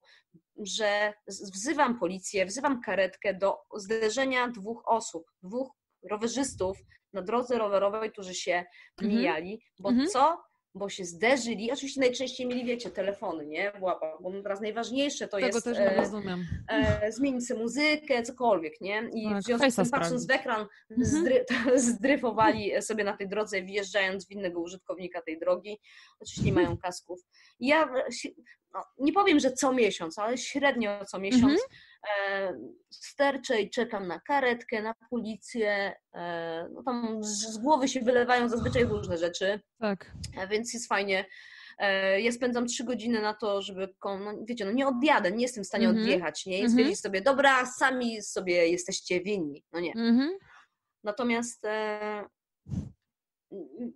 że wzywam policję, wzywam karetkę do zderzenia dwóch osób, dwóch rowerzystów na drodze rowerowej, którzy się mhm. mijali, bo mhm. co? Bo się zderzyli, oczywiście najczęściej mieli, wiecie, telefony, nie, w łapach, bo teraz najważniejsze to Tego jest też nie e, rozumiem. E, zmienić sobie muzykę, cokolwiek, nie, i no, w związku z tym, patrząc w ekran, zdry, zdryfowali sobie na tej drodze, wjeżdżając w innego użytkownika tej drogi, oczywiście nie mają kasków. Ja no, nie powiem, że co miesiąc, ale średnio co miesiąc e, sterczę i czekam na karetkę, na policję, e, no tam z, z głowy się wylewają zazwyczaj różne rzeczy, tak. e, więc jest fajnie. Ja spędzam trzy godziny na to, żeby, no, wiecie, no nie odjadę, nie jestem w stanie mm-hmm. odjechać, nie? I stwierdzić mm-hmm. sobie, dobra, sami sobie jesteście winni, no nie. Mm-hmm. Natomiast e,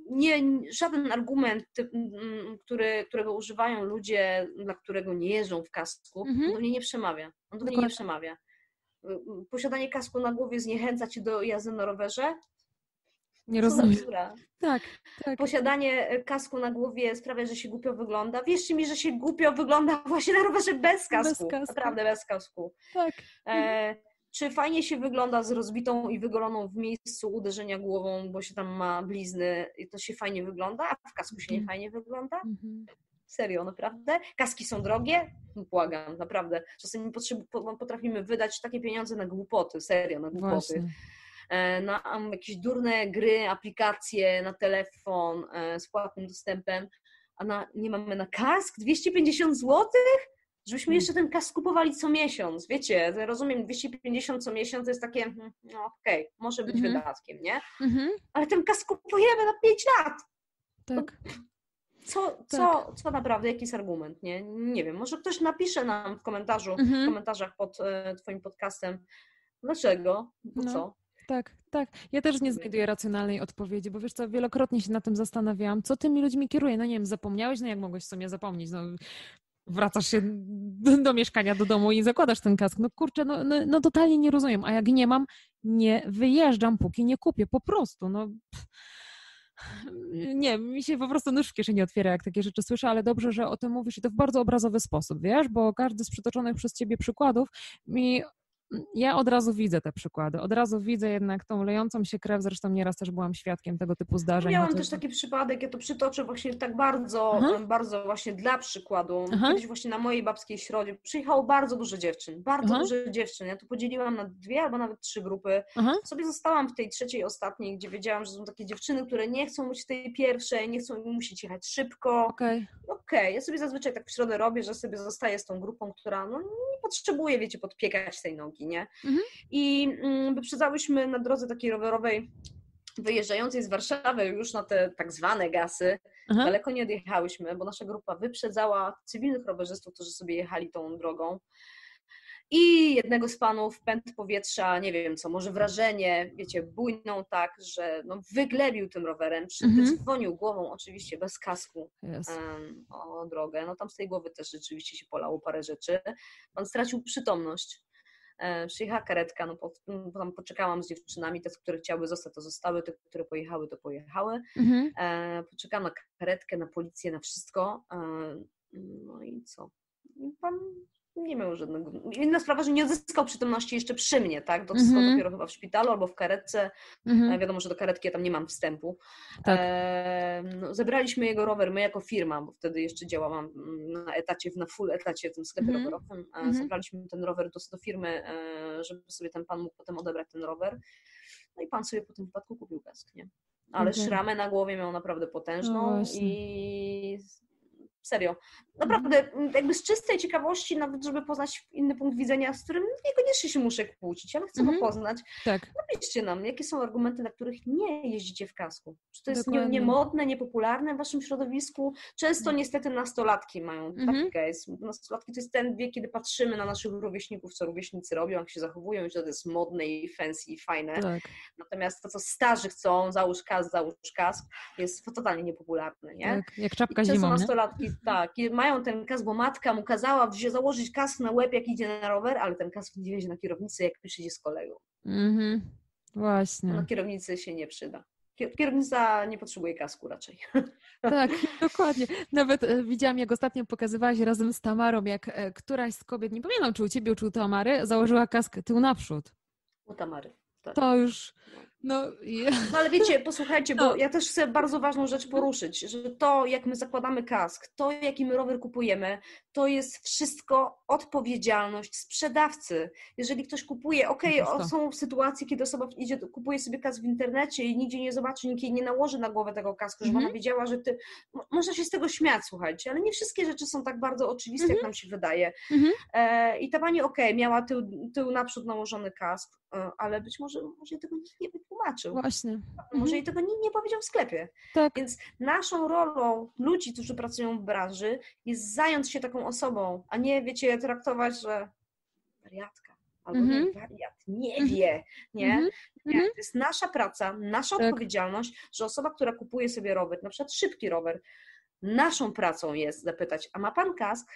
nie, żaden argument, który, którego używają ludzie, dla którego nie jeżdżą w kasku, mm-hmm. do mnie nie przemawia. On do mnie nie przemawia. Posiadanie kasku na głowie zniechęca cię do jazdy na rowerze? Nie rozumiem. Tak, tak. Posiadanie kasku na głowie sprawia, że się głupio wygląda. Wierzcie mi, że się głupio wygląda właśnie na rowerze bez kasku. Bez kasku. Naprawdę bez kasku. Tak. E, czy fajnie się wygląda z rozbitą i wygoloną w miejscu uderzenia głową, bo się tam ma blizny i to się fajnie wygląda, a w kasku się nie fajnie wygląda? Mhm. Serio, naprawdę? Kaski są drogie? Błagam, naprawdę. Czasem potrafimy wydać takie pieniądze na głupoty, serio, na głupoty. Właśnie. Na jakieś durne gry, aplikacje na telefon z płatnym dostępem, a na, nie mamy na kask dwieście pięćdziesiąt złotych? Żebyśmy jeszcze ten kask kupowali co miesiąc, wiecie, rozumiem, dwieście pięćdziesiąt co miesiąc to jest takie, no okej, okay, może być mhm. wydatkiem, nie? Mhm. Ale ten kask kupujemy na pięć lat! Tak. Co, co, tak. co naprawdę, jaki jest argument, nie? Nie wiem, może ktoś napisze nam w komentarzu, mhm. w komentarzach pod e, twoim podcastem, dlaczego, bo no. co? Tak, tak. Ja też nie znajduję racjonalnej odpowiedzi, bo wiesz co, wielokrotnie się na tym zastanawiałam, co tymi ludźmi kieruje. No nie wiem, zapomniałeś? No jak mogłeś w sumie zapomnieć? No wracasz się do, do mieszkania, do domu i zakładasz ten kask. No kurczę, no, no, no totalnie nie rozumiem. A jak nie mam, nie wyjeżdżam, póki nie kupię. Po prostu, no... Pff. Nie, mi się po prostu nóż w kieszeni otwiera, jak takie rzeczy słyszę, ale dobrze, że o tym mówisz i to w bardzo obrazowy sposób, wiesz? Bo każdy z przytoczonych przez ciebie przykładów mi... Ja od razu widzę te przykłady, od razu widzę jednak tą lejącą się krew, zresztą nieraz też byłam świadkiem tego typu zdarzeń. Miałam też taki przypadek, ja to przytoczę właśnie tak bardzo, Aha. bardzo właśnie dla przykładu. Aha. Kiedyś właśnie na mojej babskiej środzie przyjechało bardzo dużo dziewczyn, bardzo Aha. dużo dziewczyn. Ja to podzieliłam na dwie albo nawet trzy grupy. Aha. Sobie zostałam w tej trzeciej, ostatniej, gdzie wiedziałam, że są takie dziewczyny, które nie chcą być w tej pierwszej, nie chcą musieć jechać szybko. Okej, okay. okay. Ja sobie zazwyczaj tak w środę robię, że sobie zostaję z tą grupą, która no, nie potrzebuje, wiecie, podpiekać tej nogi. Nie? Mhm. I mm, wyprzedzałyśmy na drodze takiej rowerowej wyjeżdżającej z Warszawy już na te tak zwane gasy. Aha. Daleko nie odjechałyśmy, bo nasza grupa wyprzedzała cywilnych rowerzystów, którzy sobie jechali tą drogą. I jednego z panów pęd powietrza, nie wiem co, może wrażenie, wiecie, bujną tak, że no, wyglebił tym rowerem, przydzwonił mhm. głową, oczywiście bez kasku yes. um, o drogę. No tam z tej głowy też rzeczywiście się polało parę rzeczy. Pan stracił przytomność. Przyjechała karetka, no po, tam poczekałam z dziewczynami, te, które chciały zostać, to zostały, te, które pojechały, to pojechały. Mhm. E, poczekałam na karetkę, na policję, na wszystko. E, no i co? I pan nie miał żadnego... Inna sprawa, że nie odzyskał przytomności jeszcze przy mnie, tak? Odzyskał mhm. dopiero chyba w szpitalu albo w karetce. Mhm. E, wiadomo, że do karetki ja tam nie mam wstępu. Tak. E, no, zebraliśmy jego rower, my jako firma, bo wtedy jeszcze działałam na etacie, na full etacie w tym sklepie mhm. rowerowym. E, mhm. Zebraliśmy ten rower do, do firmy, e, żeby sobie ten pan mógł potem odebrać ten rower. No i pan sobie po tym wypadku kupił kask, nie? Ale mhm. szramę na głowie miał naprawdę potężną no i... Serio. Naprawdę, jakby z czystej ciekawości, nawet żeby poznać inny punkt widzenia, z którym niekoniecznie się muszę kłócić, ale chcę mm-hmm. go poznać. Tak. Napiszcie nam, jakie są argumenty, dla których nie jeździcie w kasku. Czy to jest nie, niemodne, niepopularne w waszym środowisku? Często niestety nastolatki mają mm-hmm. taki case. Nastolatki to jest ten wiek, kiedy patrzymy na naszych rówieśników, co rówieśnicy robią, jak się zachowują i że to jest modne i fancy i fajne. Tak. Natomiast to, co starzy chcą, załóż kask, załóż kask, jest totalnie niepopularne, nie? Tak. Jak czapka zimą, często nastolatki, nie? Tak, mają ten kask, bo matka mu kazała założyć kask na łeb, jak idzie na rower, ale ten kask nie wiezie na kierownicę, jak już idzie z kolegą. Mhm, właśnie. Na kierownicy się nie przyda. Kierownica nie potrzebuje kasku raczej. Tak, dokładnie. Nawet widziałam, jak ostatnio pokazywałaś razem z Tamarą, jak któraś z kobiet, nie pamiętam, czy u ciebie, czy u Tamary, założyła kask tył naprzód. U Tamary. To już, no... no ale wiecie, posłuchajcie, bo no. ja też chcę bardzo ważną rzecz poruszyć, że to, jak my zakładamy kask, to, jaki my rower kupujemy, to jest wszystko odpowiedzialność sprzedawcy. Jeżeli ktoś kupuje, okej, okay, są sytuacje, kiedy osoba idzie, kupuje sobie kask w internecie i nigdzie nie zobaczy, nikt jej nie nałoży na głowę tego kasku, żeby mm-hmm. ona wiedziała, że ty... Można się z tego śmiać, słuchajcie, ale nie wszystkie rzeczy są tak bardzo oczywiste, mm-hmm. jak nam się wydaje. Mm-hmm. e, I ta pani, okej, okay, miała tył, tył naprzód nałożony kask, ale być może, może jej tego nikt nie wytłumaczył. Właśnie. Może mhm. jej tego nikt nie powiedział w sklepie. Tak. Więc naszą rolą ludzi, którzy pracują w branży, jest zająć się taką osobą, a nie, wiecie, traktować, że wariatka albo mhm. nie, wariat nie wie. Nie? Mhm. nie? To jest nasza praca, nasza tak. odpowiedzialność, że osoba, która kupuje sobie rower, na przykład szybki rower, naszą pracą jest zapytać, a ma pan kask?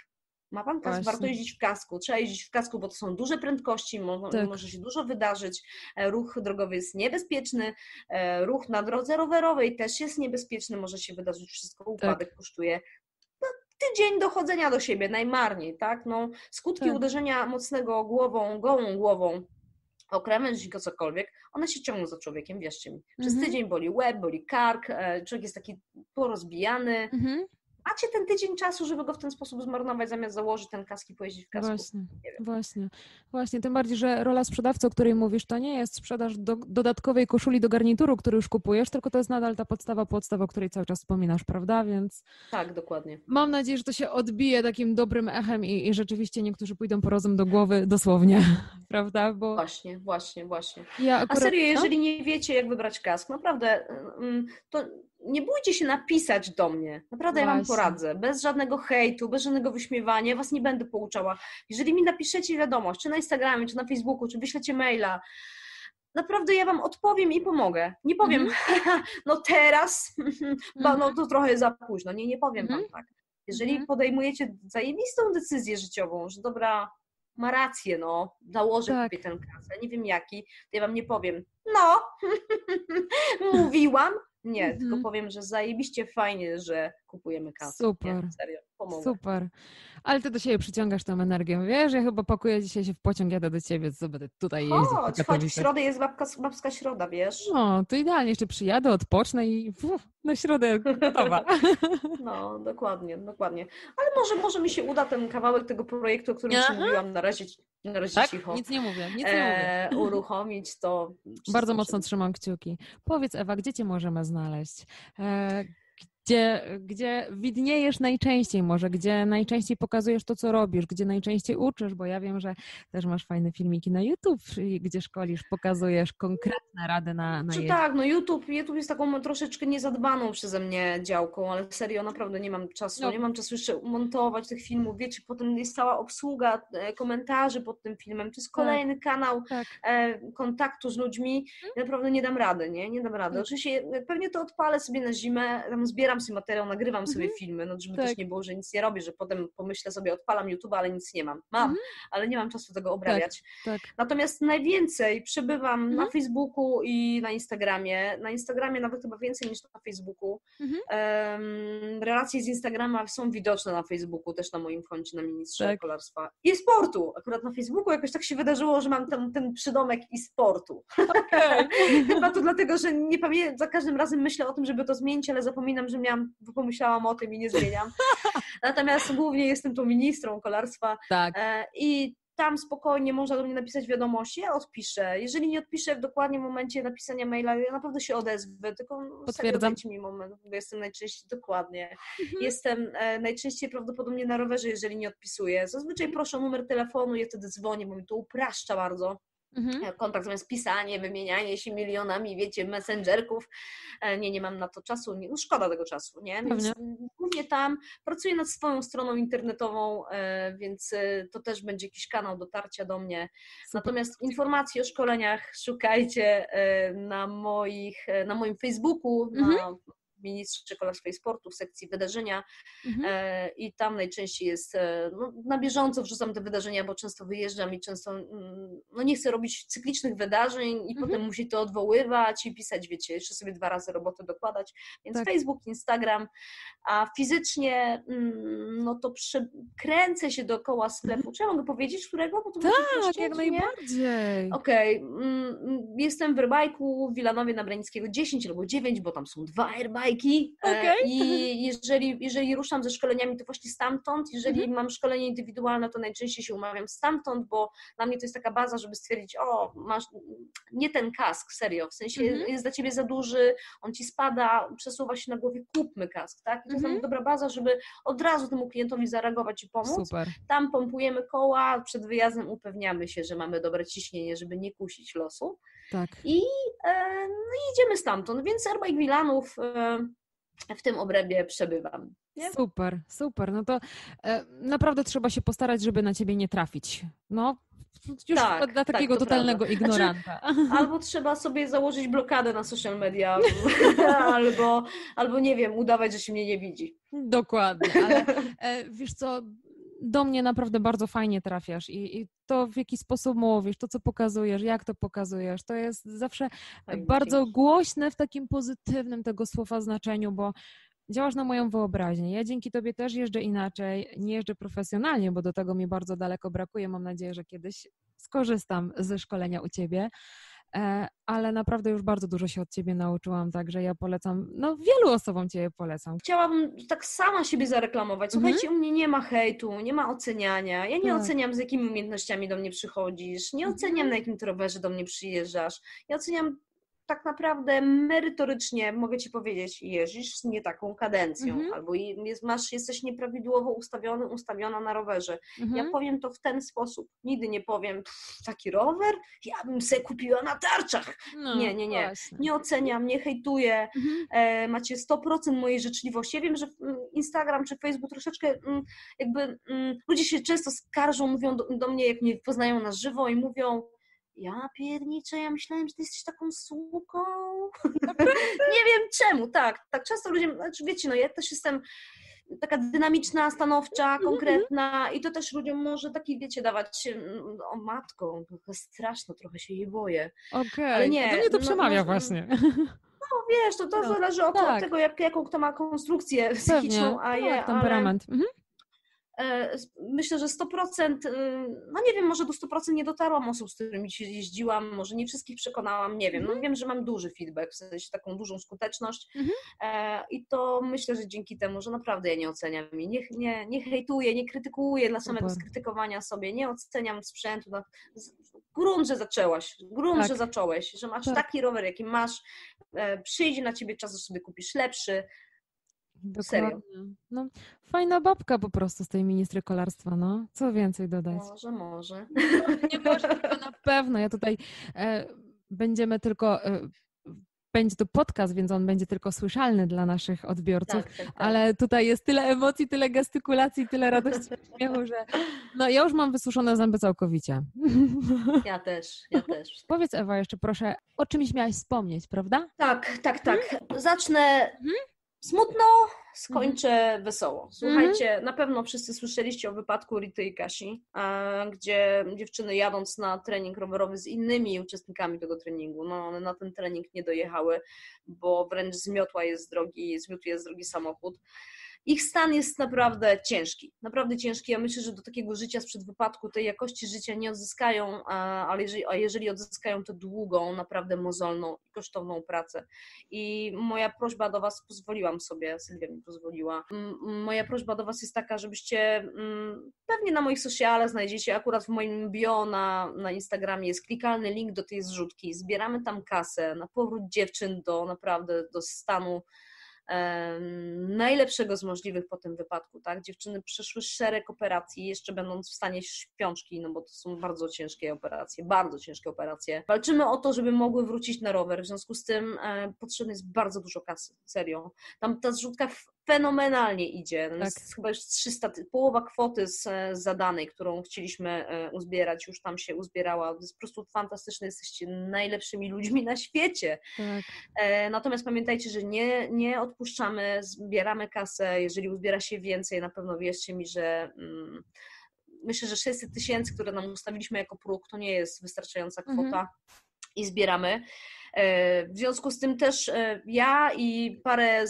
Ma pan kask, warto jeździć w kasku. Trzeba jeździć w kasku, bo to są duże prędkości, mo- tak. może się dużo wydarzyć. Ruch drogowy jest niebezpieczny, ruch na drodze rowerowej też jest niebezpieczny, może się wydarzyć wszystko, upadek tak. kosztuje no, tydzień dochodzenia do siebie, najmarniej. Tak? No, skutki tak. uderzenia mocnego głową, gołą głową, o krawędź, go cokolwiek, one się ciągną za człowiekiem, wierzcie mi. Przez mhm. tydzień boli łeb, boli kark, człowiek jest taki porozbijany, mhm. macie ten tydzień czasu, żeby go w ten sposób zmarnować, zamiast założyć ten kask i pojeździć w kasku. Właśnie, właśnie, właśnie. Tym bardziej, że rola sprzedawcy, o której mówisz, to nie jest sprzedaż do, dodatkowej koszuli do garnituru, który już kupujesz, tylko to jest nadal ta podstawa, podstawa, o której cały czas wspominasz, prawda? Więc tak, dokładnie. Mam nadzieję, że to się odbije takim dobrym echem i, i rzeczywiście niektórzy pójdą po rozum do głowy dosłownie, prawda? Bo... Właśnie, właśnie, właśnie. Ja akurat... A serio, jeżeli nie wiecie, jak wybrać kask, naprawdę, to... nie bójcie się napisać do mnie. Naprawdę Właśnie. Ja wam poradzę. Bez żadnego hejtu, bez żadnego wyśmiewania. Was nie będę pouczała. Jeżeli mi napiszecie wiadomość, czy na Instagramie, czy na Facebooku, czy wyślecie maila, naprawdę ja wam odpowiem i pomogę. Nie powiem, mm-hmm. no teraz, mm-hmm. no to trochę za późno. Nie, nie powiem mm-hmm. wam tak. Jeżeli mm-hmm. podejmujecie zajebistą decyzję życiową, że dobra, ma rację, no, założę tak. sobie ten kasę, nie wiem jaki, to ja wam nie powiem, no, mówiłam, nie, mm-hmm. tylko powiem, że zajebiście fajnie, że kupujemy kasę. Super. Nie, serio, pomogę. Super. Ale ty do siebie przyciągasz tą energię, wiesz? Ja chyba pakuję dzisiaj się w pociąg, jadę do ciebie, co będę tutaj jeździć. Chodź, chodź, w środę jest babka, babska środa, wiesz? No, to idealnie, jeszcze przyjadę, odpocznę i uf, na środę gotowa. No, dokładnie, dokładnie. Ale może, może mi się uda ten kawałek tego projektu, o którym Aha. ci mówiłam, na razie, na razie tak? cicho. Nic nie mówię, nic nie e, mówię. Uruchomić to. Bardzo mocno się... trzymam kciuki. Powiedz, Ewa, gdzie cię możemy znaleźć? E, Gdzie, gdzie widniejesz najczęściej może, gdzie najczęściej pokazujesz to, co robisz, gdzie najczęściej uczysz, bo ja wiem, że też masz fajne filmiki na YouTube, gdzie szkolisz, pokazujesz konkretne rady na, na Czy Tak, no YouTube, YouTube jest taką troszeczkę niezadbaną przeze mnie działką, ale serio, naprawdę nie mam czasu, no. nie mam czasu jeszcze montować tych filmów, wiecie, potem jest cała obsługa komentarzy pod tym filmem, to jest kolejny tak, kanał tak. kontaktu z ludźmi, ja naprawdę nie dam rady, nie, nie dam rady, oczywiście pewnie to odpalę sobie na zimę, tam zbieram Zbieram sobie materiał, nagrywam sobie mm-hmm. filmy, no żeby tak. też nie było, że nic nie robię, że potem pomyślę sobie, odpalam YouTube'a, ale nic nie mam. Mam, mm-hmm. ale nie mam czasu tego obrabiać. Tak, tak. Natomiast najwięcej przebywam mm-hmm. na Facebooku i na Instagramie. Na Instagramie nawet chyba więcej niż na Facebooku. Mm-hmm. Um, relacje z Instagrama są widoczne na Facebooku, też na moim koncie, na Ministrze tak. Kolarstwa. I sportu! Akurat na Facebooku jakoś tak się wydarzyło, że mam ten, ten przydomek i sportu. Okay. Chyba to dlatego, że nie pamiętam, za każdym razem myślę o tym, żeby to zmienić, ale zapominam, że miałam, bo pomyślałam o tym i nie zmieniam. Natomiast głównie jestem tą ministrą kolarstwa tak. e, i tam spokojnie można do mnie napisać wiadomości, ja odpiszę. Jeżeli nie odpiszę w dokładnym momencie napisania maila, ja naprawdę się odezwę, tylko potwierdzam mi moment, bo jestem najczęściej, dokładnie, mhm. jestem e, najczęściej prawdopodobnie na rowerze, jeżeli nie odpisuję. Zazwyczaj proszę o numer telefonu, ja wtedy dzwonię, bo mi to upraszcza bardzo. Mhm. Kontakt, zamiast pisanie, wymienianie się milionami, wiecie, messengerków. Nie, nie mam na to czasu, nie, no szkoda tego czasu, nie? Więc głównie tam pracuję nad swoją stroną internetową, więc to też będzie jakiś kanał dotarcia do mnie. Natomiast informacji o szkoleniach szukajcie na, moich, na moim Facebooku, mhm. na Ministrze Kolarstwa i Sportu w sekcji wydarzenia mhm. e, i tam najczęściej jest, e, no, na bieżąco wrzucam te wydarzenia, bo często wyjeżdżam i często mm, no, nie chcę robić cyklicznych wydarzeń i mhm. potem musi to odwoływać i pisać, wiecie, jeszcze sobie dwa razy roboty dokładać, więc tak. Facebook, Instagram, a fizycznie mm, no to prze, kręcę się dookoła sklepu, czy ja mogę powiedzieć, którego? Bo to tak, jak najbardziej. Okej, okay. mm, jestem w Erbajku w Wilanowie na Branickiego dziesięć albo dziewięć, bo tam są dwa Erbajki. Okay. I jeżeli, jeżeli ruszam ze szkoleniami, to właśnie stamtąd. Jeżeli mm-hmm. mam szkolenie indywidualne, to najczęściej się umawiam stamtąd, bo dla mnie to jest taka baza, żeby stwierdzić, o, masz nie ten kask, serio, w sensie mm-hmm. jest dla ciebie za duży, on ci spada, przesuwa się na głowie, kupmy kask, tak? I to jest mm-hmm. dobra baza, żeby od razu temu klientowi zareagować i pomóc. Super. Tam pompujemy koła, przed wyjazdem upewniamy się, że mamy dobre ciśnienie, żeby nie kusić losu. Tak. I e, no, idziemy stamtąd, więc Erbike Wilanów e, w tym obrębie przebywam. Nie? Super, super. No to e, naprawdę trzeba się postarać, żeby na ciebie nie trafić. No, już tak, dla takiego tak, totalnego prawda. Ignoranta. Znaczy, albo trzeba sobie założyć blokadę na social media, albo, albo nie wiem, udawać, że się mnie nie widzi. Dokładnie, ale e, wiesz co, do mnie naprawdę bardzo fajnie trafiasz i, i to, w jaki sposób mówisz, to, co pokazujesz, jak to pokazujesz, to jest zawsze fajnie, bardzo dziękuję. Głośne w takim pozytywnym tego słowa znaczeniu, bo działasz na moją wyobraźnię. Ja dzięki tobie też jeżdżę inaczej, nie jeżdżę profesjonalnie, bo do tego mi bardzo daleko brakuje. Mam nadzieję, że kiedyś skorzystam ze szkolenia u ciebie. Ale naprawdę już bardzo dużo się od ciebie nauczyłam, także ja polecam, no wielu osobom ciebie polecam. Chciałabym tak sama siebie zareklamować. Słuchajcie, mm-hmm. u mnie nie ma hejtu, nie ma oceniania. Ja nie tak. oceniam, z jakimi umiejętnościami do mnie przychodzisz, nie oceniam, na jakim rowerze do mnie przyjeżdżasz. Ja oceniam tak naprawdę merytorycznie, mogę ci powiedzieć, jeździsz z nie taką kadencją, mm-hmm. albo jest, masz, jesteś nieprawidłowo ustawiony, ustawiona na rowerze. Mm-hmm. Ja powiem to w ten sposób. Nigdy nie powiem, taki rower ja bym se kupiła na tarczach. No, nie, nie, nie. Właśnie. Nie oceniam, nie hejtuję. Mm-hmm. E, macie sto procent mojej życzliwości. Ja wiem, że Instagram czy Facebook troszeczkę mm, jakby mm, ludzie się często skarżą, mówią do, do mnie, jak mnie poznają na żywo i mówią, ja pierniczę, ja myślałem, że ty jesteś taką suką. Nie wiem czemu, tak. Tak często ludzie, znaczy wiecie, no ja też jestem taka dynamiczna, stanowcza, konkretna mm-hmm. i to też ludziom może taki, wiecie, dawać o matko, to straszno, trochę się jej boję. Okej, okay. do mnie to przemawia no, właśnie. No wiesz, to, to no, zależy od tak. tego, jak, jaką kto ma konstrukcję pewnie. Psychiczną, a je, no, temperament. Ale... Mm-hmm. Myślę, że sto procent, no nie wiem, może do sto procent nie dotarłam osób, z którymi jeździłam, może nie wszystkich przekonałam, nie wiem, no wiem, że mam duży feedback, w sensie taką dużą skuteczność mm-hmm. i to myślę, że dzięki temu, że naprawdę ja nie oceniam i nie, nie, nie hejtuję, nie krytykuję dla samego Super. Skrytykowania sobie, nie oceniam sprzętu, no, grunt, że zaczęłaś, grunt, tak. że zacząłeś, że masz tak. taki rower, jaki masz, przyjdzie na ciebie czas, że sobie kupisz lepszy. Dokładnie. Serio. No, fajna babka po prostu z tej ministry kolarstwa, no. Co więcej dodać? Może, może. No, nie może, to na pewno. Ja tutaj e, będziemy tylko... E, będzie to podcast, więc on będzie tylko słyszalny dla naszych odbiorców, tak, tak, tak. ale tutaj jest tyle emocji, tyle gestykulacji, tyle radości i śmiechu, że no ja już mam wysuszone zęby całkowicie. Ja też, ja też. Powiedz Ewa jeszcze proszę, o czymś miałaś wspomnieć, prawda? Tak, tak, tak. Hmm? Zacznę... Hmm? Smutno, skończę mm. wesoło. Słuchajcie, mm. na pewno wszyscy słyszeliście o wypadku Rity i Kasi, gdzie dziewczyny jadąc na trening rowerowy z innymi uczestnikami tego treningu, no one na ten trening nie dojechały, bo wręcz zmiotła je z drogi, zmiótł je z drogi samochód. ich stan jest naprawdę ciężki, naprawdę ciężki. Ja myślę, że do takiego życia sprzed wypadku tej jakości życia nie odzyskają, ale jeżeli, a jeżeli odzyskają, to długą, naprawdę mozolną i kosztowną pracę. I moja prośba do Was, pozwoliłam sobie, Sylwia mi pozwoliła, moja prośba do Was jest taka, żebyście pewnie na moich socialach znajdziecie, akurat w moim bio na, na Instagramie jest klikalny link do tej zrzutki. Zbieramy tam kasę na powrót dziewczyn do naprawdę do stanu najlepszego z możliwych po tym wypadku, tak? Dziewczyny przeszły szereg operacji, jeszcze będąc w stanie śpiączki, no bo to są bardzo ciężkie operacje, bardzo ciężkie operacje. Walczymy o to, żeby mogły wrócić na rower, w związku z tym e, potrzebne jest bardzo dużo kasy, serio. Tam ta zrzutka fenomenalnie idzie, tam tak. Jest chyba już trzysta, połowa kwoty z, z zadanej, którą chcieliśmy uzbierać, już tam się uzbierała, to jest po prostu fantastyczne, jesteście najlepszymi ludźmi na świecie. Tak. E, natomiast pamiętajcie, że nie, nie odpuszczamy Puszczamy, zbieramy kasę, jeżeli uzbiera się więcej, na pewno wierzcie mi, że mm, myślę, że sześćset tysięcy, które nam ustawiliśmy jako próg, to nie jest wystarczająca kwota mhm. i zbieramy. W związku z tym też ja i parę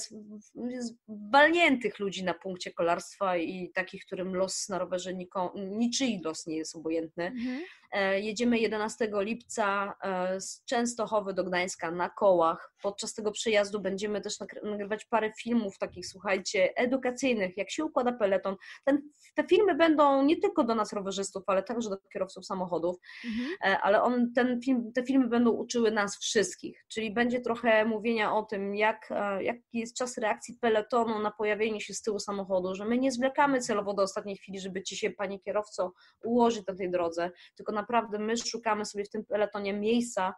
zwalniętych ludzi na punkcie kolarstwa i takich, którym los na rowerze, niczyj los nie jest obojętny. Mhm. Jedziemy jedenastego lipca z Częstochowy do Gdańska na kołach. Podczas tego przejazdu będziemy też nagrywać parę filmów takich, słuchajcie, edukacyjnych, jak się układa peleton. Ten, te filmy będą nie tylko do nas rowerzystów, ale także do kierowców samochodów, mhm. ale on, ten film, te filmy będą uczyły nas wszystkich. Czyli będzie trochę mówienia o tym, jak, jaki jest czas reakcji peletonu na pojawienie się z tyłu samochodu, że my nie zwlekamy celowo do ostatniej chwili, żeby Ci się, Panie kierowco, ułożyć na tej drodze, tylko naprawdę my szukamy sobie w tym peletonie miejsca,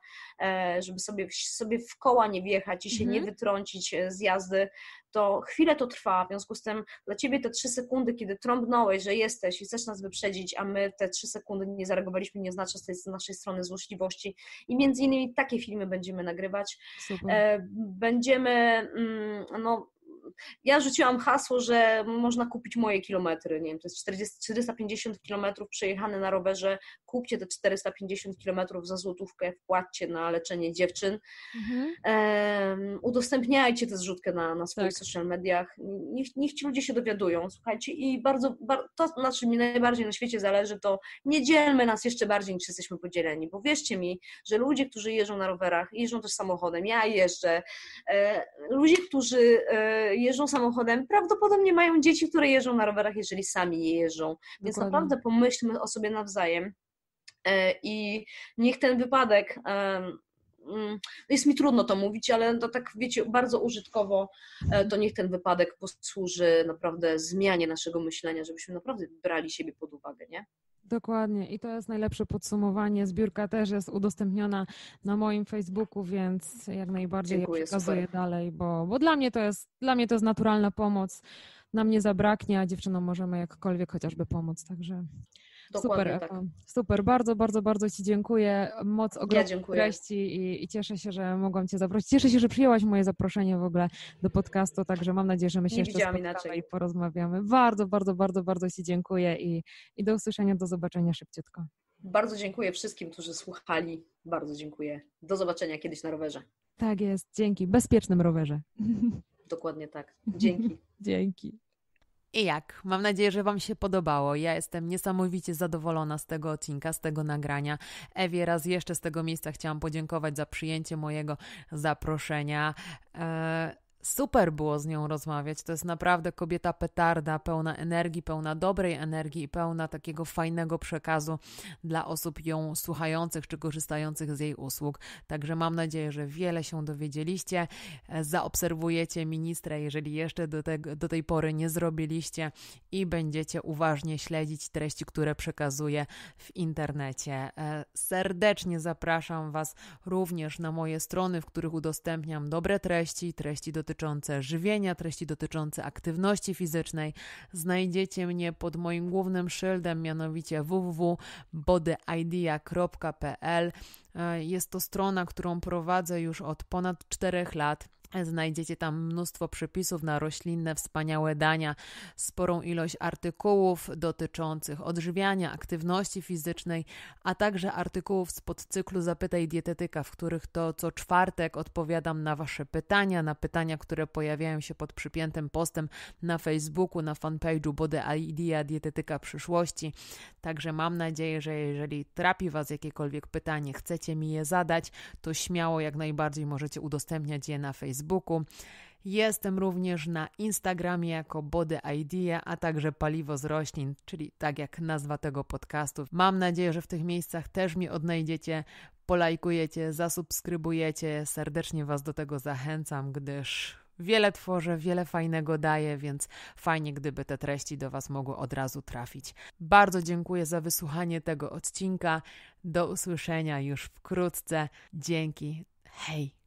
żeby sobie, sobie w koła nie wjechać i się mhm. nie wytrącić z jazdy. To chwilę to trwa, w związku z tym dla Ciebie te trzy sekundy, kiedy trąbnąłeś, że jesteś i chcesz nas wyprzedzić, a my te trzy sekundy nie zareagowaliśmy, nie znaczy z tej z naszej strony złośliwości i między innymi takie filmy będziemy nagrywać. Super. Będziemy, no, ja rzuciłam hasło, że można kupić moje kilometry, nie wiem, to jest czterysta pięćdziesiąt kilometrów przejechane na rowerze, kupcie te czterysta pięćdziesiąt kilometrów za złotówkę, wpłaccie na leczenie dziewczyn, mhm. um, udostępniajcie tę zrzutkę na, na swoich tak. social mediach, niech, niech ci ludzie się dowiadują, słuchajcie, i bardzo, bardzo to, na czym mi najbardziej na świecie zależy, to nie dzielmy nas jeszcze bardziej niż jesteśmy podzieleni, bo wierzcie mi, że ludzie, którzy jeżdżą na rowerach, jeżdżą też samochodem, ja jeżdżę, e, ludzie, którzy e, jeżdżą samochodem, prawdopodobnie mają dzieci, które jeżdżą na rowerach, jeżeli sami je jeżdżą. Dokładnie. Więc naprawdę pomyślmy o sobie nawzajem i niech ten wypadek, jest mi trudno to mówić, ale to tak, wiecie, bardzo użytkowo, to niech ten wypadek posłuży naprawdę zmianie naszego myślenia, żebyśmy naprawdę brali siebie pod uwagę, nie? Dokładnie i to jest najlepsze podsumowanie. Zbiórka też jest udostępniona na moim Facebooku, więc jak najbardziej dziękuję, je przekazuję super. Dalej, bo, bo dla mnie to jest, dla mnie to jest naturalna pomoc. Nam nie zabraknie, a dziewczynom możemy jakkolwiek chociażby pomóc, także dokładnie super, tak. Super, bardzo, bardzo, bardzo Ci dziękuję. Moc ogromnej ja treści i, i cieszę się, że mogłam Cię zaprosić. Cieszę się, że przyjęłaś moje zaproszenie w ogóle do podcastu, także mam nadzieję, że my się nie jeszcze spotkamy inaczej. I porozmawiamy. Bardzo, bardzo, bardzo, bardzo Ci dziękuję i, i do usłyszenia, do zobaczenia szybciutko. Bardzo dziękuję wszystkim, którzy słuchali. Bardzo dziękuję. Do zobaczenia kiedyś na rowerze. Tak jest, dzięki. Bezpiecznym rowerze. Dokładnie tak. Dzięki. Dzięki. I jak? Mam nadzieję, że Wam się podobało. Ja jestem niesamowicie zadowolona z tego odcinka, z tego nagrania. Ewie raz jeszcze z tego miejsca chciałam podziękować za przyjęcie mojego zaproszenia. Eee... Super było z nią rozmawiać, to jest naprawdę kobieta petarda, pełna energii, pełna dobrej energii i pełna takiego fajnego przekazu dla osób ją słuchających czy korzystających z jej usług. Także mam nadzieję, że wiele się dowiedzieliście, zaobserwujecie ministrę, jeżeli jeszcze do, te, do tej pory nie zrobiliście i będziecie uważnie śledzić treści, które przekazuje w internecie. Serdecznie zapraszam Was również na moje strony, w których udostępniam dobre treści, treści dotyczące dotyczące żywienia, treści dotyczące aktywności fizycznej. Znajdziecie mnie pod moim głównym szyldem, mianowicie w w w kropka body idea kropka p l. Jest to strona, którą prowadzę już od ponad czterech lat. Znajdziecie tam mnóstwo przepisów na roślinne, wspaniałe dania, sporą ilość artykułów dotyczących odżywiania, aktywności fizycznej, a także artykułów spod cyklu Zapytaj Dietetyka, w których to co czwartek odpowiadam na Wasze pytania, na pytania, które pojawiają się pod przypiętym postem na Facebooku, na fanpage'u Body Idea Dietetyka Przyszłości. Także mam nadzieję, że jeżeli trapi Was jakiekolwiek pytanie, chcecie mi je zadać, to śmiało jak najbardziej możecie udostępniać je na Facebooku. Facebooku. Jestem również na Instagramie jako Body Idea, a także Paliwo z Roślin, czyli tak jak nazwa tego podcastu. Mam nadzieję, że w tych miejscach też mnie odnajdziecie, polajkujecie, zasubskrybujecie. Serdecznie Was do tego zachęcam, gdyż wiele tworzę, wiele fajnego daję, więc fajnie, gdyby te treści do Was mogły od razu trafić. Bardzo dziękuję za wysłuchanie tego odcinka. Do usłyszenia już wkrótce. Dzięki. Hej!